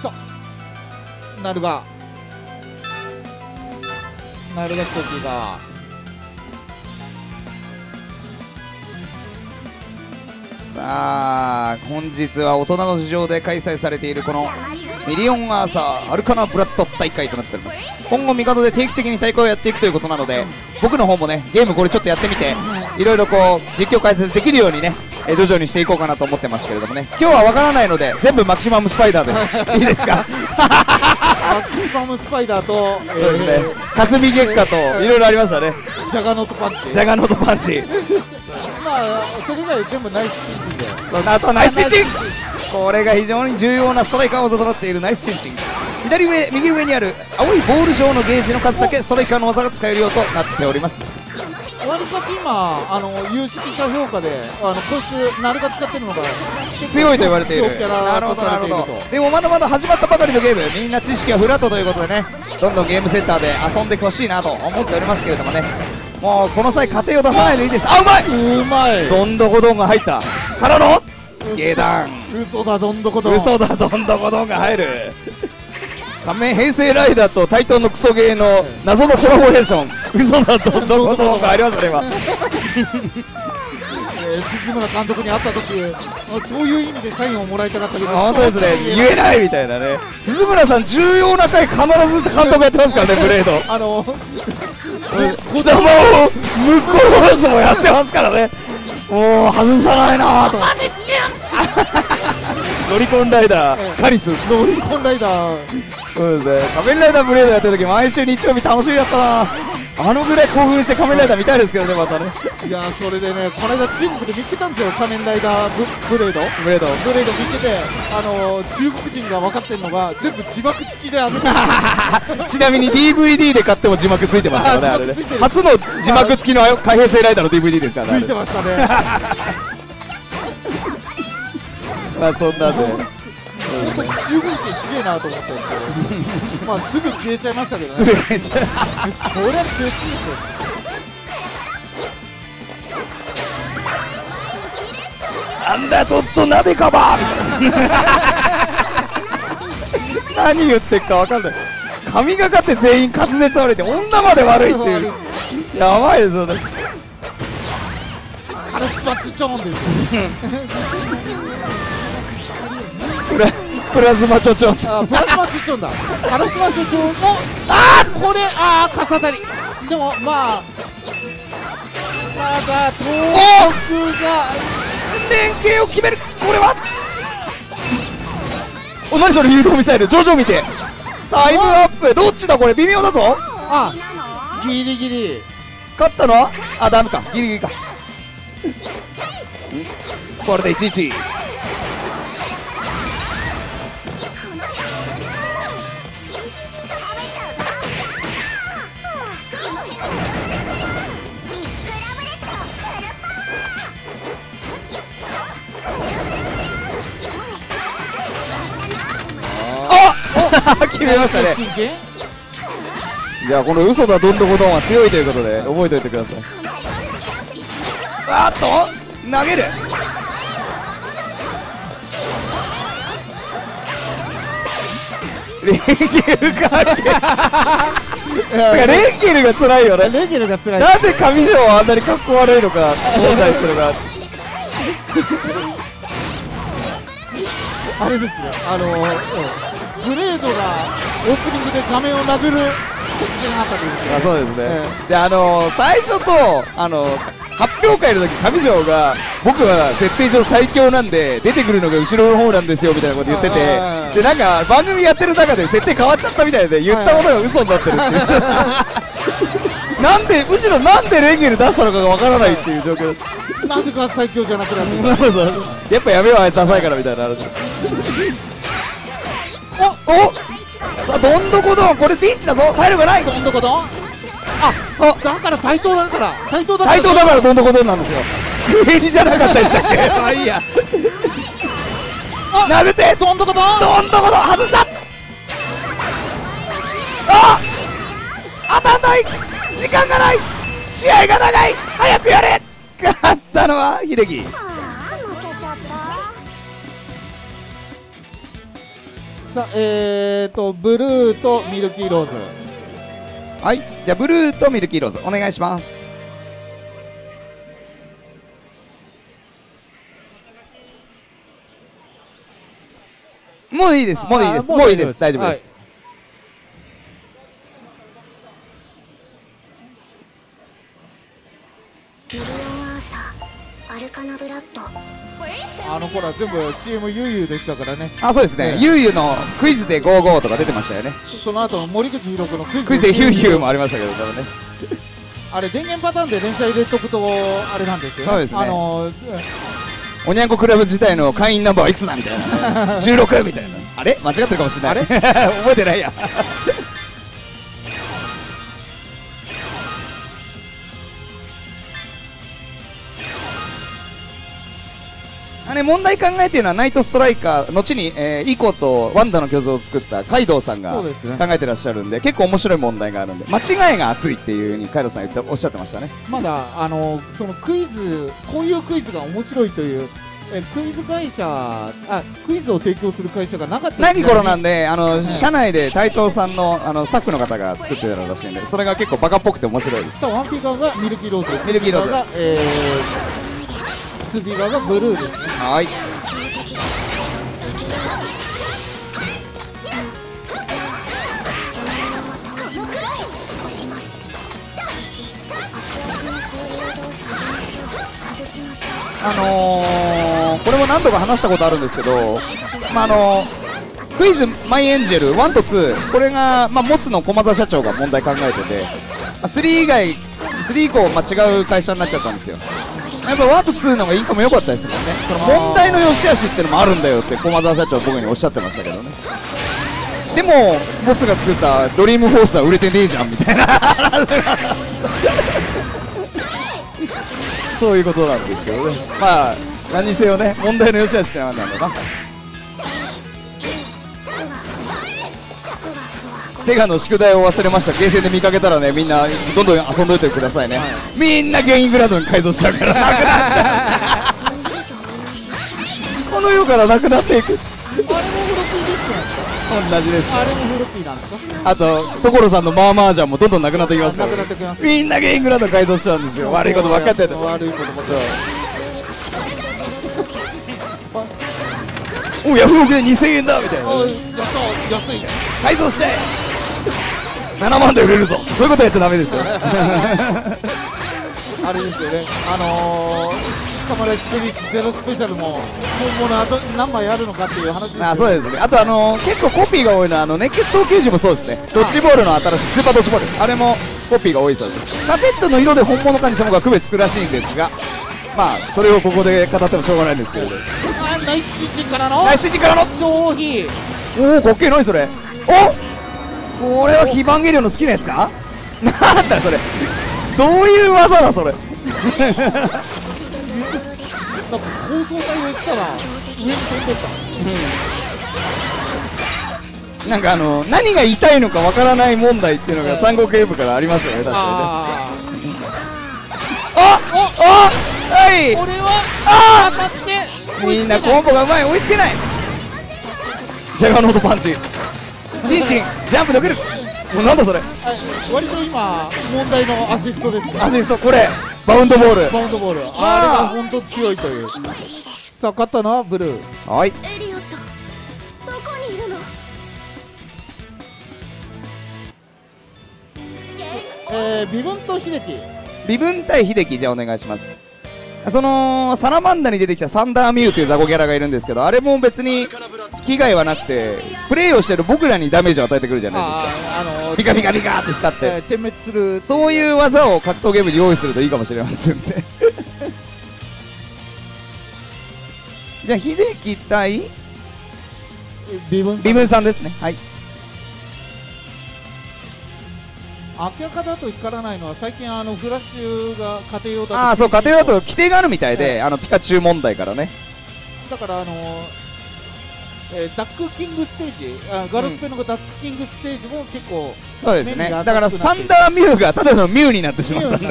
さあなるが飛びがさあ本日は大人の事情で開催されているこのミリオンアーサーアルカナブラッド大会となっております。今後帝で定期的に大会をやっていくということなので、僕の方もねゲームこれちょっとやってみていろいろこう実況解説できるようにね徐々にしていこうかなと思ってますけれどもね、今日はわからないので全部マキシマムスパイダーですいいですかマキシマムスパイダーと霞月下といろいろありましたね。ジャガノートパンチ、ジャガノートパンチまあそれ以外全部ナイスチンチンで、そのあとはナイスチンチン、これが非常に重要なストライカーを整っているナイスチンチン。左上右上にある青いボール状のゲージの数だけストライカーの技が使えるようとなっております。わりかし今有識者評価でこいつナルカ使ってるのが強いと言われている。なるほどなるほど。でもまだまだ始まったばかりのゲーム、みんな知識はフラットということでね、どんどんゲームセンターで遊んでほしいなと思っておりますけれどもね、もうこの際過程を出さないでいいです。あ、うまいどんどこどんが入ったからの下段、嘘だどんどこどん、嘘だどんどこどんが入る仮面平成ライダーと対等のクソゲーの謎のコラボレーション、嘘だどんどこどんがありましたね今辻村監督に会った時、そういう意味でサインをもらいたかったけど本当ですね、言えないみたいなね。辻村さん重要な回必ず監督やってますからね、ブレード貴様をむっころすもやってますからねもう外さないなと乗り込んライダーカリス、乗り込んライダー、そうですね、仮面ライダーブレードやってる時毎週日曜日楽しみだったな。あのぐらい興奮して仮面ライダー見たいですけどね、またね。いやそれでね、この間中国で見てたんですよ、仮面ライダーブレード見てて、中国人が分かってるのが全部字幕付きであるちなみに DVD で買っても字幕付いてますからね、初の字幕付きの開閉性ライダーの DVD ですからね。付いてましたねまあそんなで中国人すげえなと思ったんですけどまあすぐ消えちゃいましたけどねそれは強いですよ。なんだちょっと鍋かばみたいな何言ってるかわかんない。神がかって全員滑舌悪いって女まで悪いっていうやばいですよね。カルスバチチョンですよプラズマチョチョンプラズマチョチョンだカラスマチョチョンもこれ傘当たりでもまあただ遠くが連携を決める。これはお何それ、誘導ミサイル徐々見てタイムアップどっちだこれ微妙だぞ。ギリギリ勝ったのはダメかギリギリかこれで1-1。決めましたね。じゃあこの嘘だどんどこどんは強いということで覚えておいてください。投げるレンゲルかレンゲルがつらいよね。レンゲルがつらい。なぜ上条はあんなに格好悪いのか問題するがあれですね、グレードがオープニングで画面を殴るそうですね、で最初と発表会の時上条が僕は設定上最強なんで出てくるのが後ろの方なんですよみたいなこと言ってて、でなんか番組やってる中で設定変わっちゃったみたいで言ったことが嘘になってるっていうなんでむしろなんでレンゲル出したのかがわからないっていう状況です。なぜか最強じゃなくなってやっぱやめようあいつ浅いからみたいな話おさあどんどこどんこれピンチだぞ体力がないどんどこどんだから対等だから対等だからどんどこどんなんですよ。スクエニじゃなかったでしたっけまあいいや殴ってどんどこどん外した当たんない時間がない試合が長い早くやれ勝ったのは秀樹。さあブルーとミルキーローズ、はいじゃあブルーとミルキーローズお願いします。もういいですもういいです大丈夫です、はいあの頃は全部 CM ゆうゆうでしたからね。そうですね、ゆうゆうのクイズで55とか出てましたよね。その後の森口博子のクイズでヒューヒューもありましたけどねあれ電源パターンで連載入れとくとあれなんですよ。そうですね、おにゃんこクラブ自体の会員ナンバーはいくつだみたいな16みたいなあれ間違ってるかもしれない覚えてないや問題考えているのはナイトストライカー後に、イコとワンダの巨像を作ったカイドウさんが考えてらっしゃるんで、結構面白い問題があるんで間違いが熱いっていうふうにカイドウさんおっしゃってましたね。まだそのクイズこういうクイズが面白いというクイズを提供する会社がなかった何頃なんで社内で台東さんのスタッフの方が作ってたらしいんでそれが結構バカっぽくて面白いです。さあワンピー側がミルキーローズがスビガがブルーです。はい。これも何度か話したことあるんですけど、クイズマイエンジェル1と2これが、モスの駒沢社長が問題考えてて。3以外、3以降、違う会社になっちゃったんですよ。やっぱ1と2の方がインカム良かったですもんね。その問題の良し悪しってのもあるんだよって駒澤社長は僕におっしゃってましたけどね。でもボスが作ったドリームホースは売れてねえじゃんみたいなそういうことなんですけどね。まあ何にせよね、問題の良し悪しって何なんだな。セガの宿題を忘れました。ゲーセンで見かけたらね、みんなどんどん遊んどいてくださいね、はい、みんなゲイングラウンドに改造しちゃうからなくなっちゃうこの世からなくなっていく。あれもフロッピーですね。同じです。あれもフロッピーなんですか。あと所さんのマーマージャンもどんどんなくなってきますから、ね、みんなゲイングラウンド改造しちゃうんですよ。悪いこと分かってて、悪いこともおヤフオクで2000円だみたいな。やった安いね、改造しちゃえ7万で売れるぞ。そういうことやっちゃダメですよあれですよね、サムライスピリッツゼロスペシャルも本物あと何枚あるのかっていう話ですよね。あ、そうですね。あと結構コピーが多いのは熱血闘球児もそうですね。ドッジボールの新しいスーパードッジボール、あれもコピーが多いそうです。カセットの色で本物かにその方が区別つくらしいんですが、まあそれをここで語ってもしょうがないんですけれど。ナイススイッチからの、ナイススイッチからの消費。おお、かっけえ。何それ。おこれはヒバンゲリオンの好きなやつか。なんだそれ、どういう技だそれなんか放送隊を行ったら上に飛んでった、うん、なんか何が痛いのかわからない問題っていうのが三国演武からありますよね、確かにね。あああ、はい、これはああ当たってみんなコンボがうまい、追いつけない。ジャガーノートパンチ、チンチン、ジャンプで受ける。もうなんだそれ。割と今問題のアシストですね。アシスト、これバウンドボール、バウンドボール、あれが本当強いという。さあ勝ったのはブルー。はい、エリオットどこにいるの。微分と秀樹、微分対秀樹、じゃあお願いします。そのサラマンダに出てきたサンダーミューという雑魚キャラがいるんですけど、あれも別に危害はなくてプレーをしてる僕らにダメージを与えてくるじゃないですか。ビカビカビカって光って、点滅する、そういう技を格闘ゲームに用意するといいかもしれませんねじゃあ秀樹対微分さんですね。はい、明らかだと光らないのは最近フラッシュが家庭用だと、ああそう、家庭用だと規定があるみたいで、ピカチュウ問題からね。だからダックキングステージ、ガルスペのダックキングステージも結構、そうですね。だからサンダーミュウがただのミュウになってしまったんだ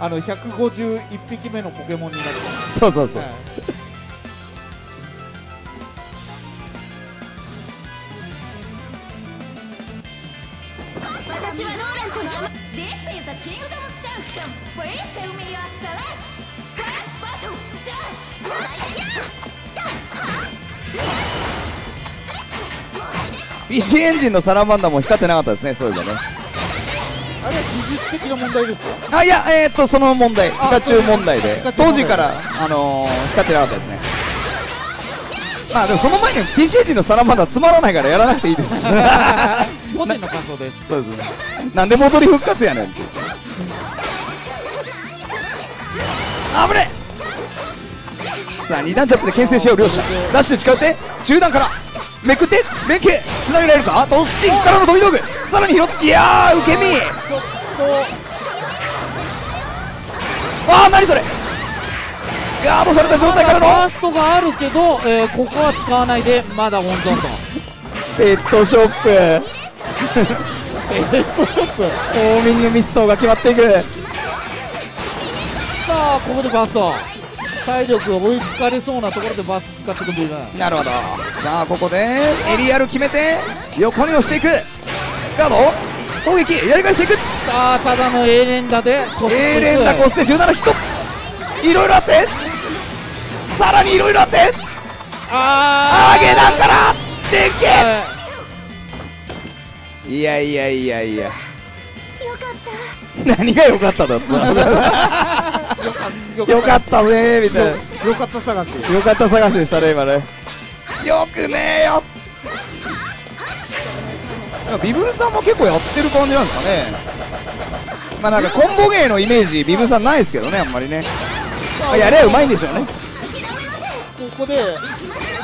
151匹目のポケモンになる。そうそうそう、私はローラントに山 This is a kingdom's junction. Please tell me your select. First battle, judge. PC エンジンのサラマンダも光ってなかったですね、そういうのね。あれは技術的な問題ですか。あ、いや、その問題、ピカチュウ問題で、当時から、光ってなかったですね。まあでもその前に PC エンジンのサラマンダつまらないからやらなくていいです個人の感想です。そうですね、なんで戻り復活やねんって。危ねえ。さあ2段ジャンプで牽制しよう両者。ダッシュで近寄って中段からめくって連携つなげられるか。突進からの飛び道具、さらに拾って、いやー受け身。ああ何それ、ガードされた状態からのファーストがあるけど、ここは使わないでまだ温存とペットショップペットショップホーミングミス走が決まっていく。さあここでバスト、体力が追いつかれそうなところでバス使ってくる。なるほど。さあここでエリアル決めて横に押していく。ガード攻撃やり返していく。さあただの A 連打でA 連打越して17ヒット、いろいろあってさらにいろいろあって、あー下段からでっけえ。いやいやいやいや、よかった何がよかっただってよかったねーみたいな。よかった探し、よかった探しでしたね今ね。よくねーよ。ビブルさんも結構やってる感じなんですかね。まあなんかコンボ芸のイメージビブルさんないですけどね、あんまりね。まあ、やればうまいんでしょうね。ここで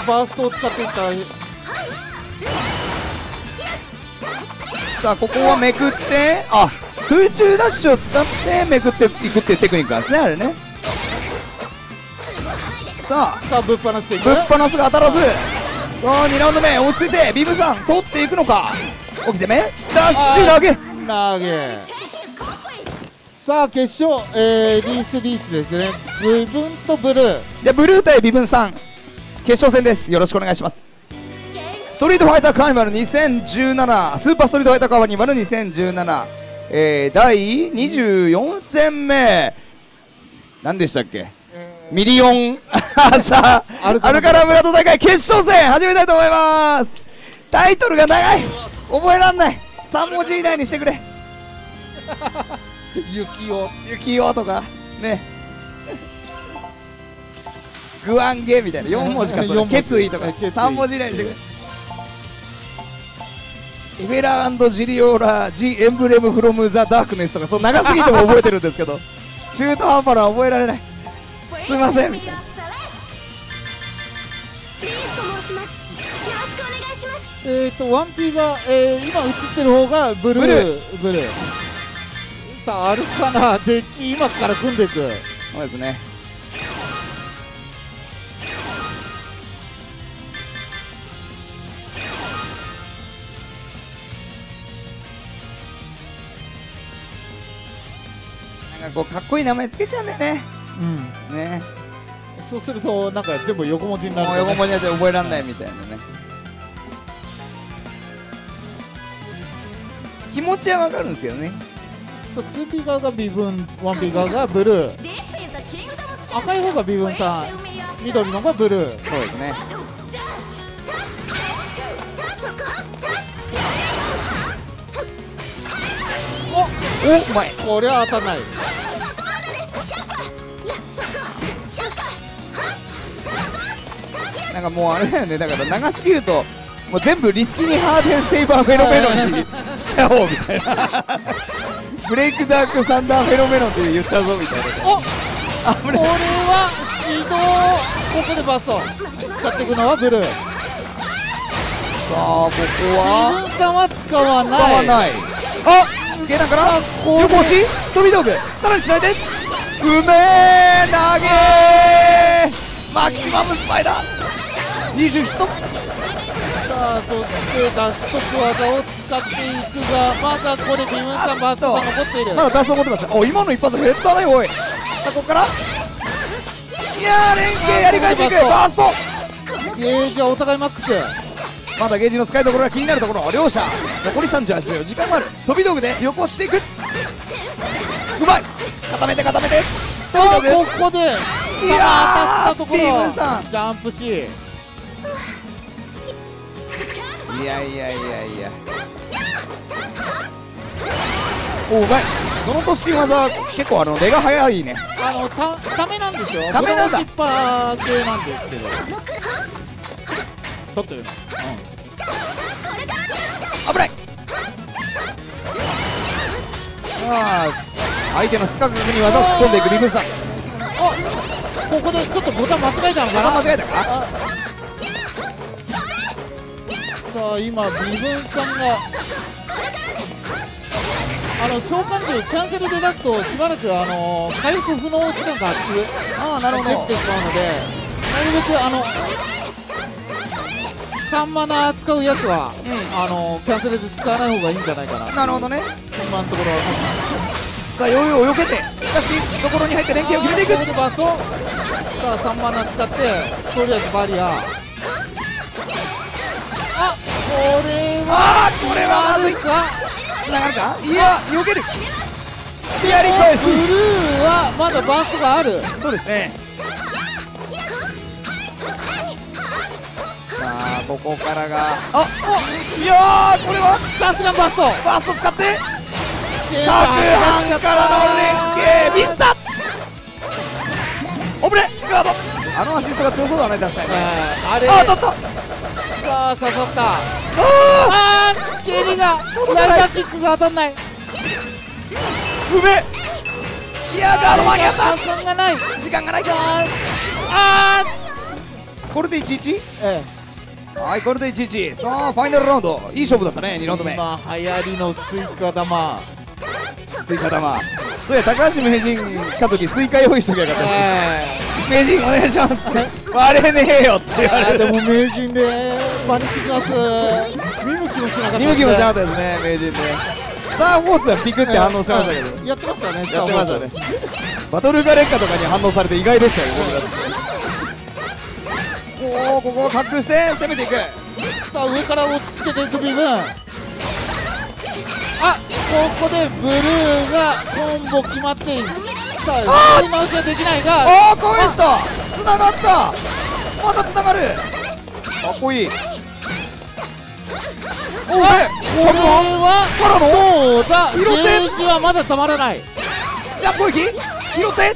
バーストを使っていったさあ、ここはめくって、あ、空中ダッシュを使ってめくっていくっていうテクニックなんですね、あれね。さあぶっ放していく、ぶっ放すが当たらず。さあ2ラウンド目落ち着いてビブさん取っていくのか。大き攻めダッシュ投げさあ決勝、リースですね。ブブンとブルーで、ブルー対ビブンさん決勝戦です。よろしくお願いします。ストリートファイターカーニバル2017、スーパーストリートファイターカーニバル2017、第24戦目何でしたっけ、ミリオン朝アルカラムラト大会決勝戦始めたいと思います。タイトルが長い、覚えらんない、3文字以内にしてくれ雪男とかね、グアンゲみたいな4文字か、それ決意とか3文字以内にしてくれ。エベラ&ジリオーラジエンブレムフロムザダークネスとか、そう長すぎても覚えてるんですけど中途半端な覚えられない、すいません。1P が、今映ってる方がブルー。さああるかな、デッキ今から組んでいく。そうですね。なんかこうかっこいい名前つけちゃうんだよね。うんね、そうするとなんか全部横文字になる、ね、横文字で覚えられないみたいなね、気持ちはわかるんですけどね。そう、2P 側が微分、1P 側がブルー、赤い方が微分さん、緑の方がブルー。そうですね。おうまい、これは当たらない。なんかもうあれだよね、だから長すぎるともう全部リスキにハーデンセイバーフェロメロンにしちゃおうみたいなブレイクダークサンダーフェロメロンって言っちゃうぞみたいな。おっ、これは自動、ここでバースト使っていくのはブルー。さあここは自分さんは使わない。あっ、ゲーナから横押し飛び道具さらにつないでうめえ投げーマキシマムスパイダー20ヒット。さあそしてダストク技を使っていくが、まだこれビブンさんバーストが残っている、まだダスト残ってます。お、今の一発ヘッダーね、おい。さあここから、いやー連携やり返していく、バーストゲージはお互いマックス、まだゲージの使いどころが気になるところ。両者残り38秒、時間もある。飛び道具で横していく、うまい、固めて飛び道具、ここでいやー当たったところビブンさんジャンプし、いやおうまい。その突進技結構出が早いね。ためなんですよ、ためなんだ、失敗系なんですけどちょっと、危ない。ああ相手の視覚に技を突っ込んでいくリブンさん。ここでちょっとボタン間違えたのかな、さあ今、ビブンさんが召喚獣キャンセルで出すとしばらく回復不能時間が減ってしまうので、なるべく3マナ使うやつは、キャンセルで使わない方がいいんじゃないかな。なるほどね、今のところは。さあ余裕をよけて、しかしところに入って連携を決めていく。さあ3マナ使って、とりあえずバリア、これはまずいか、つながるか、いや避ける、やり返す。ブルーはまだバーストがある、そうですね。さあここからが、あっ、いやーこれはさすがバースト、バースト使って各班からの連携ミスだ。オブレガード、アシストが強そうだね、確かにね。あれ当たった。さあー刺さった。あー蹴りがナイターキックが当たんない。うめえ。いやガード間に合った。時間がない、時間がない。あーこれで 1-1。 ええ、はい、これで 1-1。 さあファイナルラウンド、いい勝負だったね。2ラウンド目、今流行りのスイカ玉、スイカ玉。そういや高橋名人来た時スイカ用意しときゃよかったですね。名人お願いします割れねえよって言われて、でも名人で割り切ります。見向きもしなかった、見向きもしなかったですね名人で。スターフォースはピクって反応しましたけど、やってましたね、やってましたね。バトルガレッカとかに反応されて意外でしたよ僕だって。おお、ここを隠して攻めていく。さあ上から押し付けていくビーム。あ、ここでブルーがコンボ決まっている。さあ追い回しはできないが、ああ声した、つながった、またつながる、かっこいい。おい、これはどうだ。11はまだたまらない。じゃあ攻撃拾って、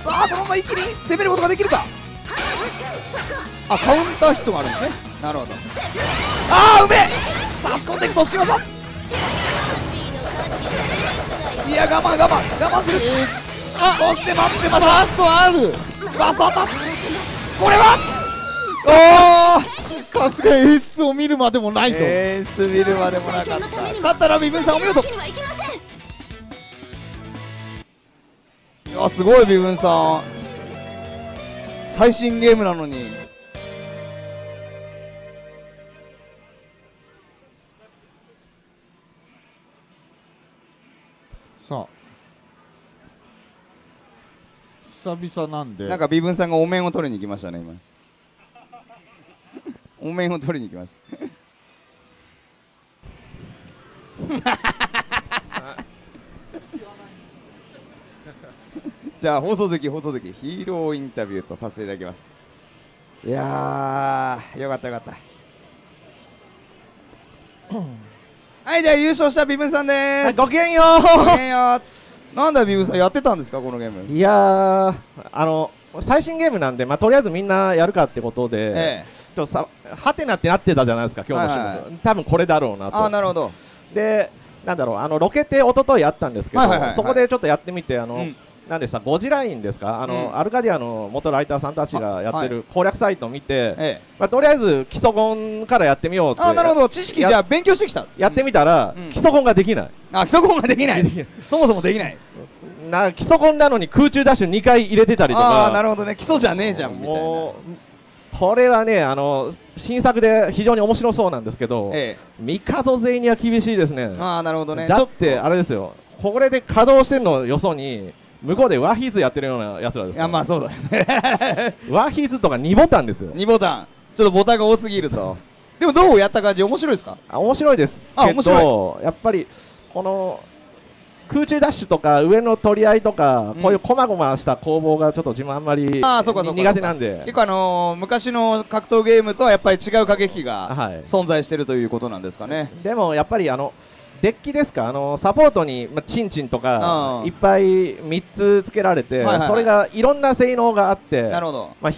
さあこのまま一気に攻めることができるか。あ、カウンターヒットがあるんですね。なるほど。ああうめえ、差し込んでいくとしまさん。いや我慢我慢我慢する、そして待ってました。バストある、バスト当たった。これはおお、さすが演出を見るまでもないと。演出見るまでもなかった。勝ったらビブンさんお見事。いやすごいビブンさん、最新ゲームなのに。さあ久々なんで、なんかビブンさんがお面を取りに行きましたね今お面を取りに行きましたじゃあ放送席ヒーローインタビューとさせていただきます。いやーよかったよかったはい、じゃあ優勝したビブンさんでーす、はい、ごきげんようごきげんよう。なんだビブさん、やってたんですかこのゲーム。いやー、最新ゲームなんで、まあ、とりあえずみんなやるかってことで、ちょっとさハテナってなってたじゃないですか今日の種目、多分これだろうなと。あーなるほど。でなんだろう、ロケて一昨日やったんですけど、そこでちょっとやってみて、なんでしたゴジラインですか、アルカディアの元ライターさんたちがやってる攻略サイトを見て、まあ、とりあえず基礎言からやってみようって。あなるほど、知識じゃあ勉強してきた。やってみたら、基礎言ができない。あ、基礎言ができないそもそもできない。基礎言なのに空中ダッシュ2回入れてたりとか。あなるほどね、基礎じゃねえじゃんみたいな。これはね、新作で非常に面白そうなんですけど、帝勢には厳しいですね。あなるほどね。だってあれですよ、これで稼働してるのよそに、向こうでワヒーズやってるようなやつらですから。いやまあそうだねワヒーズとか2ボタンですよ。2ボタンちょっとボタンが多すぎるとでもどうやった感じ面白いですか。あ面白いです。あ面白い。やっぱりこの空中ダッシュとか上の取り合いとか、こういうこまごました攻防がちょっと自分あんまり苦手なんで、結構昔の格闘ゲームとはやっぱり違う駆け引きが存在してるということなんですかね、でもやっぱりデッキですか、サポートに、まあ、チンチンとかいっぱい3つつけられて、それがいろんな性能があって、なるほど、まあ、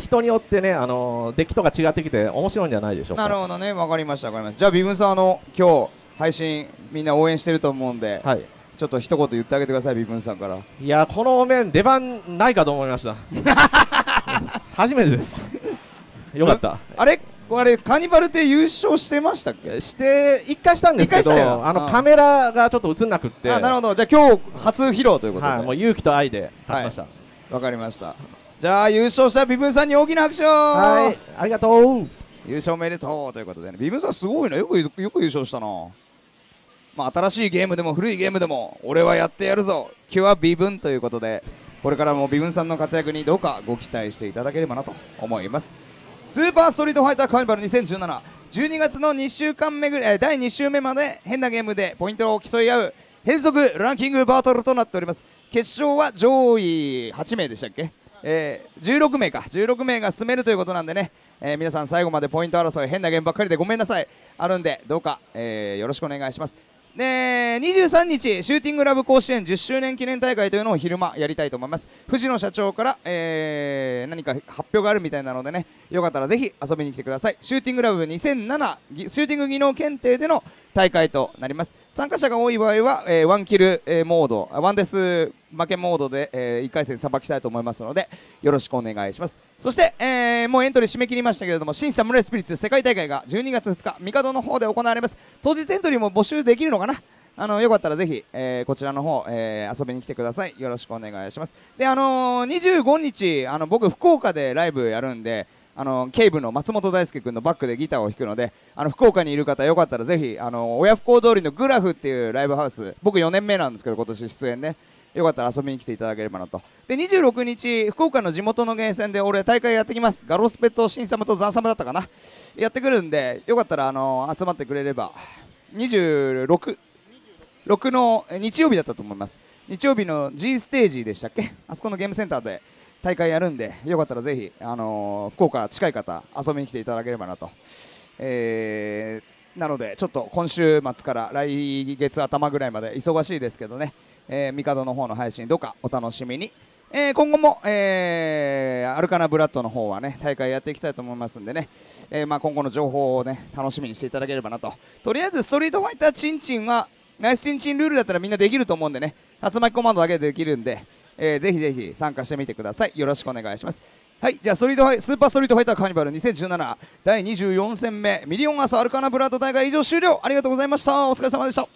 人によってね、デッキとか違ってきて面白いんじゃないでしょうか。なるほどね、わかりましたわかりました。じゃあビブンさん、今日配信みんな応援してると思うんで、はい、ちょっと一言言ってあげてくださいビブンさんから。いやこのお面出番ないかと思いました初めてですよかった。あれこれカニバルって優勝してましたっけ。して1回したんですけど、カメラがちょっと映んなくって。なるほど、じゃあ今日初披露ということで、もう勇気と愛で勝ちました。わかりました。じゃあ優勝したビブンさんに大きな拍手を。はい、ありがとう、優勝おめでとうということでね。ビブンさんすごいな、よく優勝したな。まあ新しいゲームでも古いゲームでも俺はやってやるぞ、キュアビブンということで、これからもビブンさんの活躍にどうかご期待していただければなと思います。スーパーストリートファイターカーニバル2017、 12月の2週間目ぐらい、第2週目まで変なゲームでポイントを競い合う変則ランキングバトルとなっております。決勝は上位8名でしたっけ、16名か、16名が進めるということなんでね、皆さん最後までポイント争い変なゲームばっかりでごめんなさいあるんで、どうか、よろしくお願いします。で23日シューティングラブ甲子園10周年記念大会というのを昼間やりたいと思います。藤野社長から、何か発表があるみたいなのでね、よかったらぜひ遊びに来てください。シューティングラブ2007シューティング技能検定での大会となります。参加者が多い場合は、ワンキル、モードワンデス負けモードで、1回戦さばきたいと思いますのでよろしくお願いします。そして、もうエントリー締め切りましたけれども、新サムライスピリッツ世界大会が12月2日帝の方で行われます。当日エントリーも募集できるのかな。よかったらぜひ、こちらの方、遊びに来てください。よろしくお願いします。で25日僕福岡でライブやるんで、ケイブの松本大輔君のバックでギターを弾くので、福岡にいる方よかったらぜひ親不孝通りのグラフっていうライブハウス、僕4年目なんですけど今年出演ね、よかったら遊びに来ていただければなと。で26日福岡の地元のゲーセンで俺大会やってきます。ガロスペと新サムとザンサムだったかな、やってくるんでよかったら集まってくれれば。26の日曜日だったと思います。日曜日の G ステージでしたっけ、あそこのゲームセンターで大会やるんで、よかったらぜひ、福岡近い方遊びに来ていただければなと、なのでちょっと今週末から来月頭ぐらいまで忙しいですけどね、帝の方の配信どうかお楽しみに。今後も、アルカナブラッドの方はね大会やっていきたいと思いますんでね、今後の情報をね楽しみにしていただければなと。とりあえずストリートファイターチンチンはナイスチンチンルールだったらみんなできると思うんでね、竜巻コマンドだけでできるんで、ぜひぜひ参加してみてください。よろしくお願いします。はい、じゃあスーパーストリートファイターカーニバル2017第24戦目ミリオンアーサーアルカナブラッド大会以上終了。ありがとうございました。お疲れ様でした。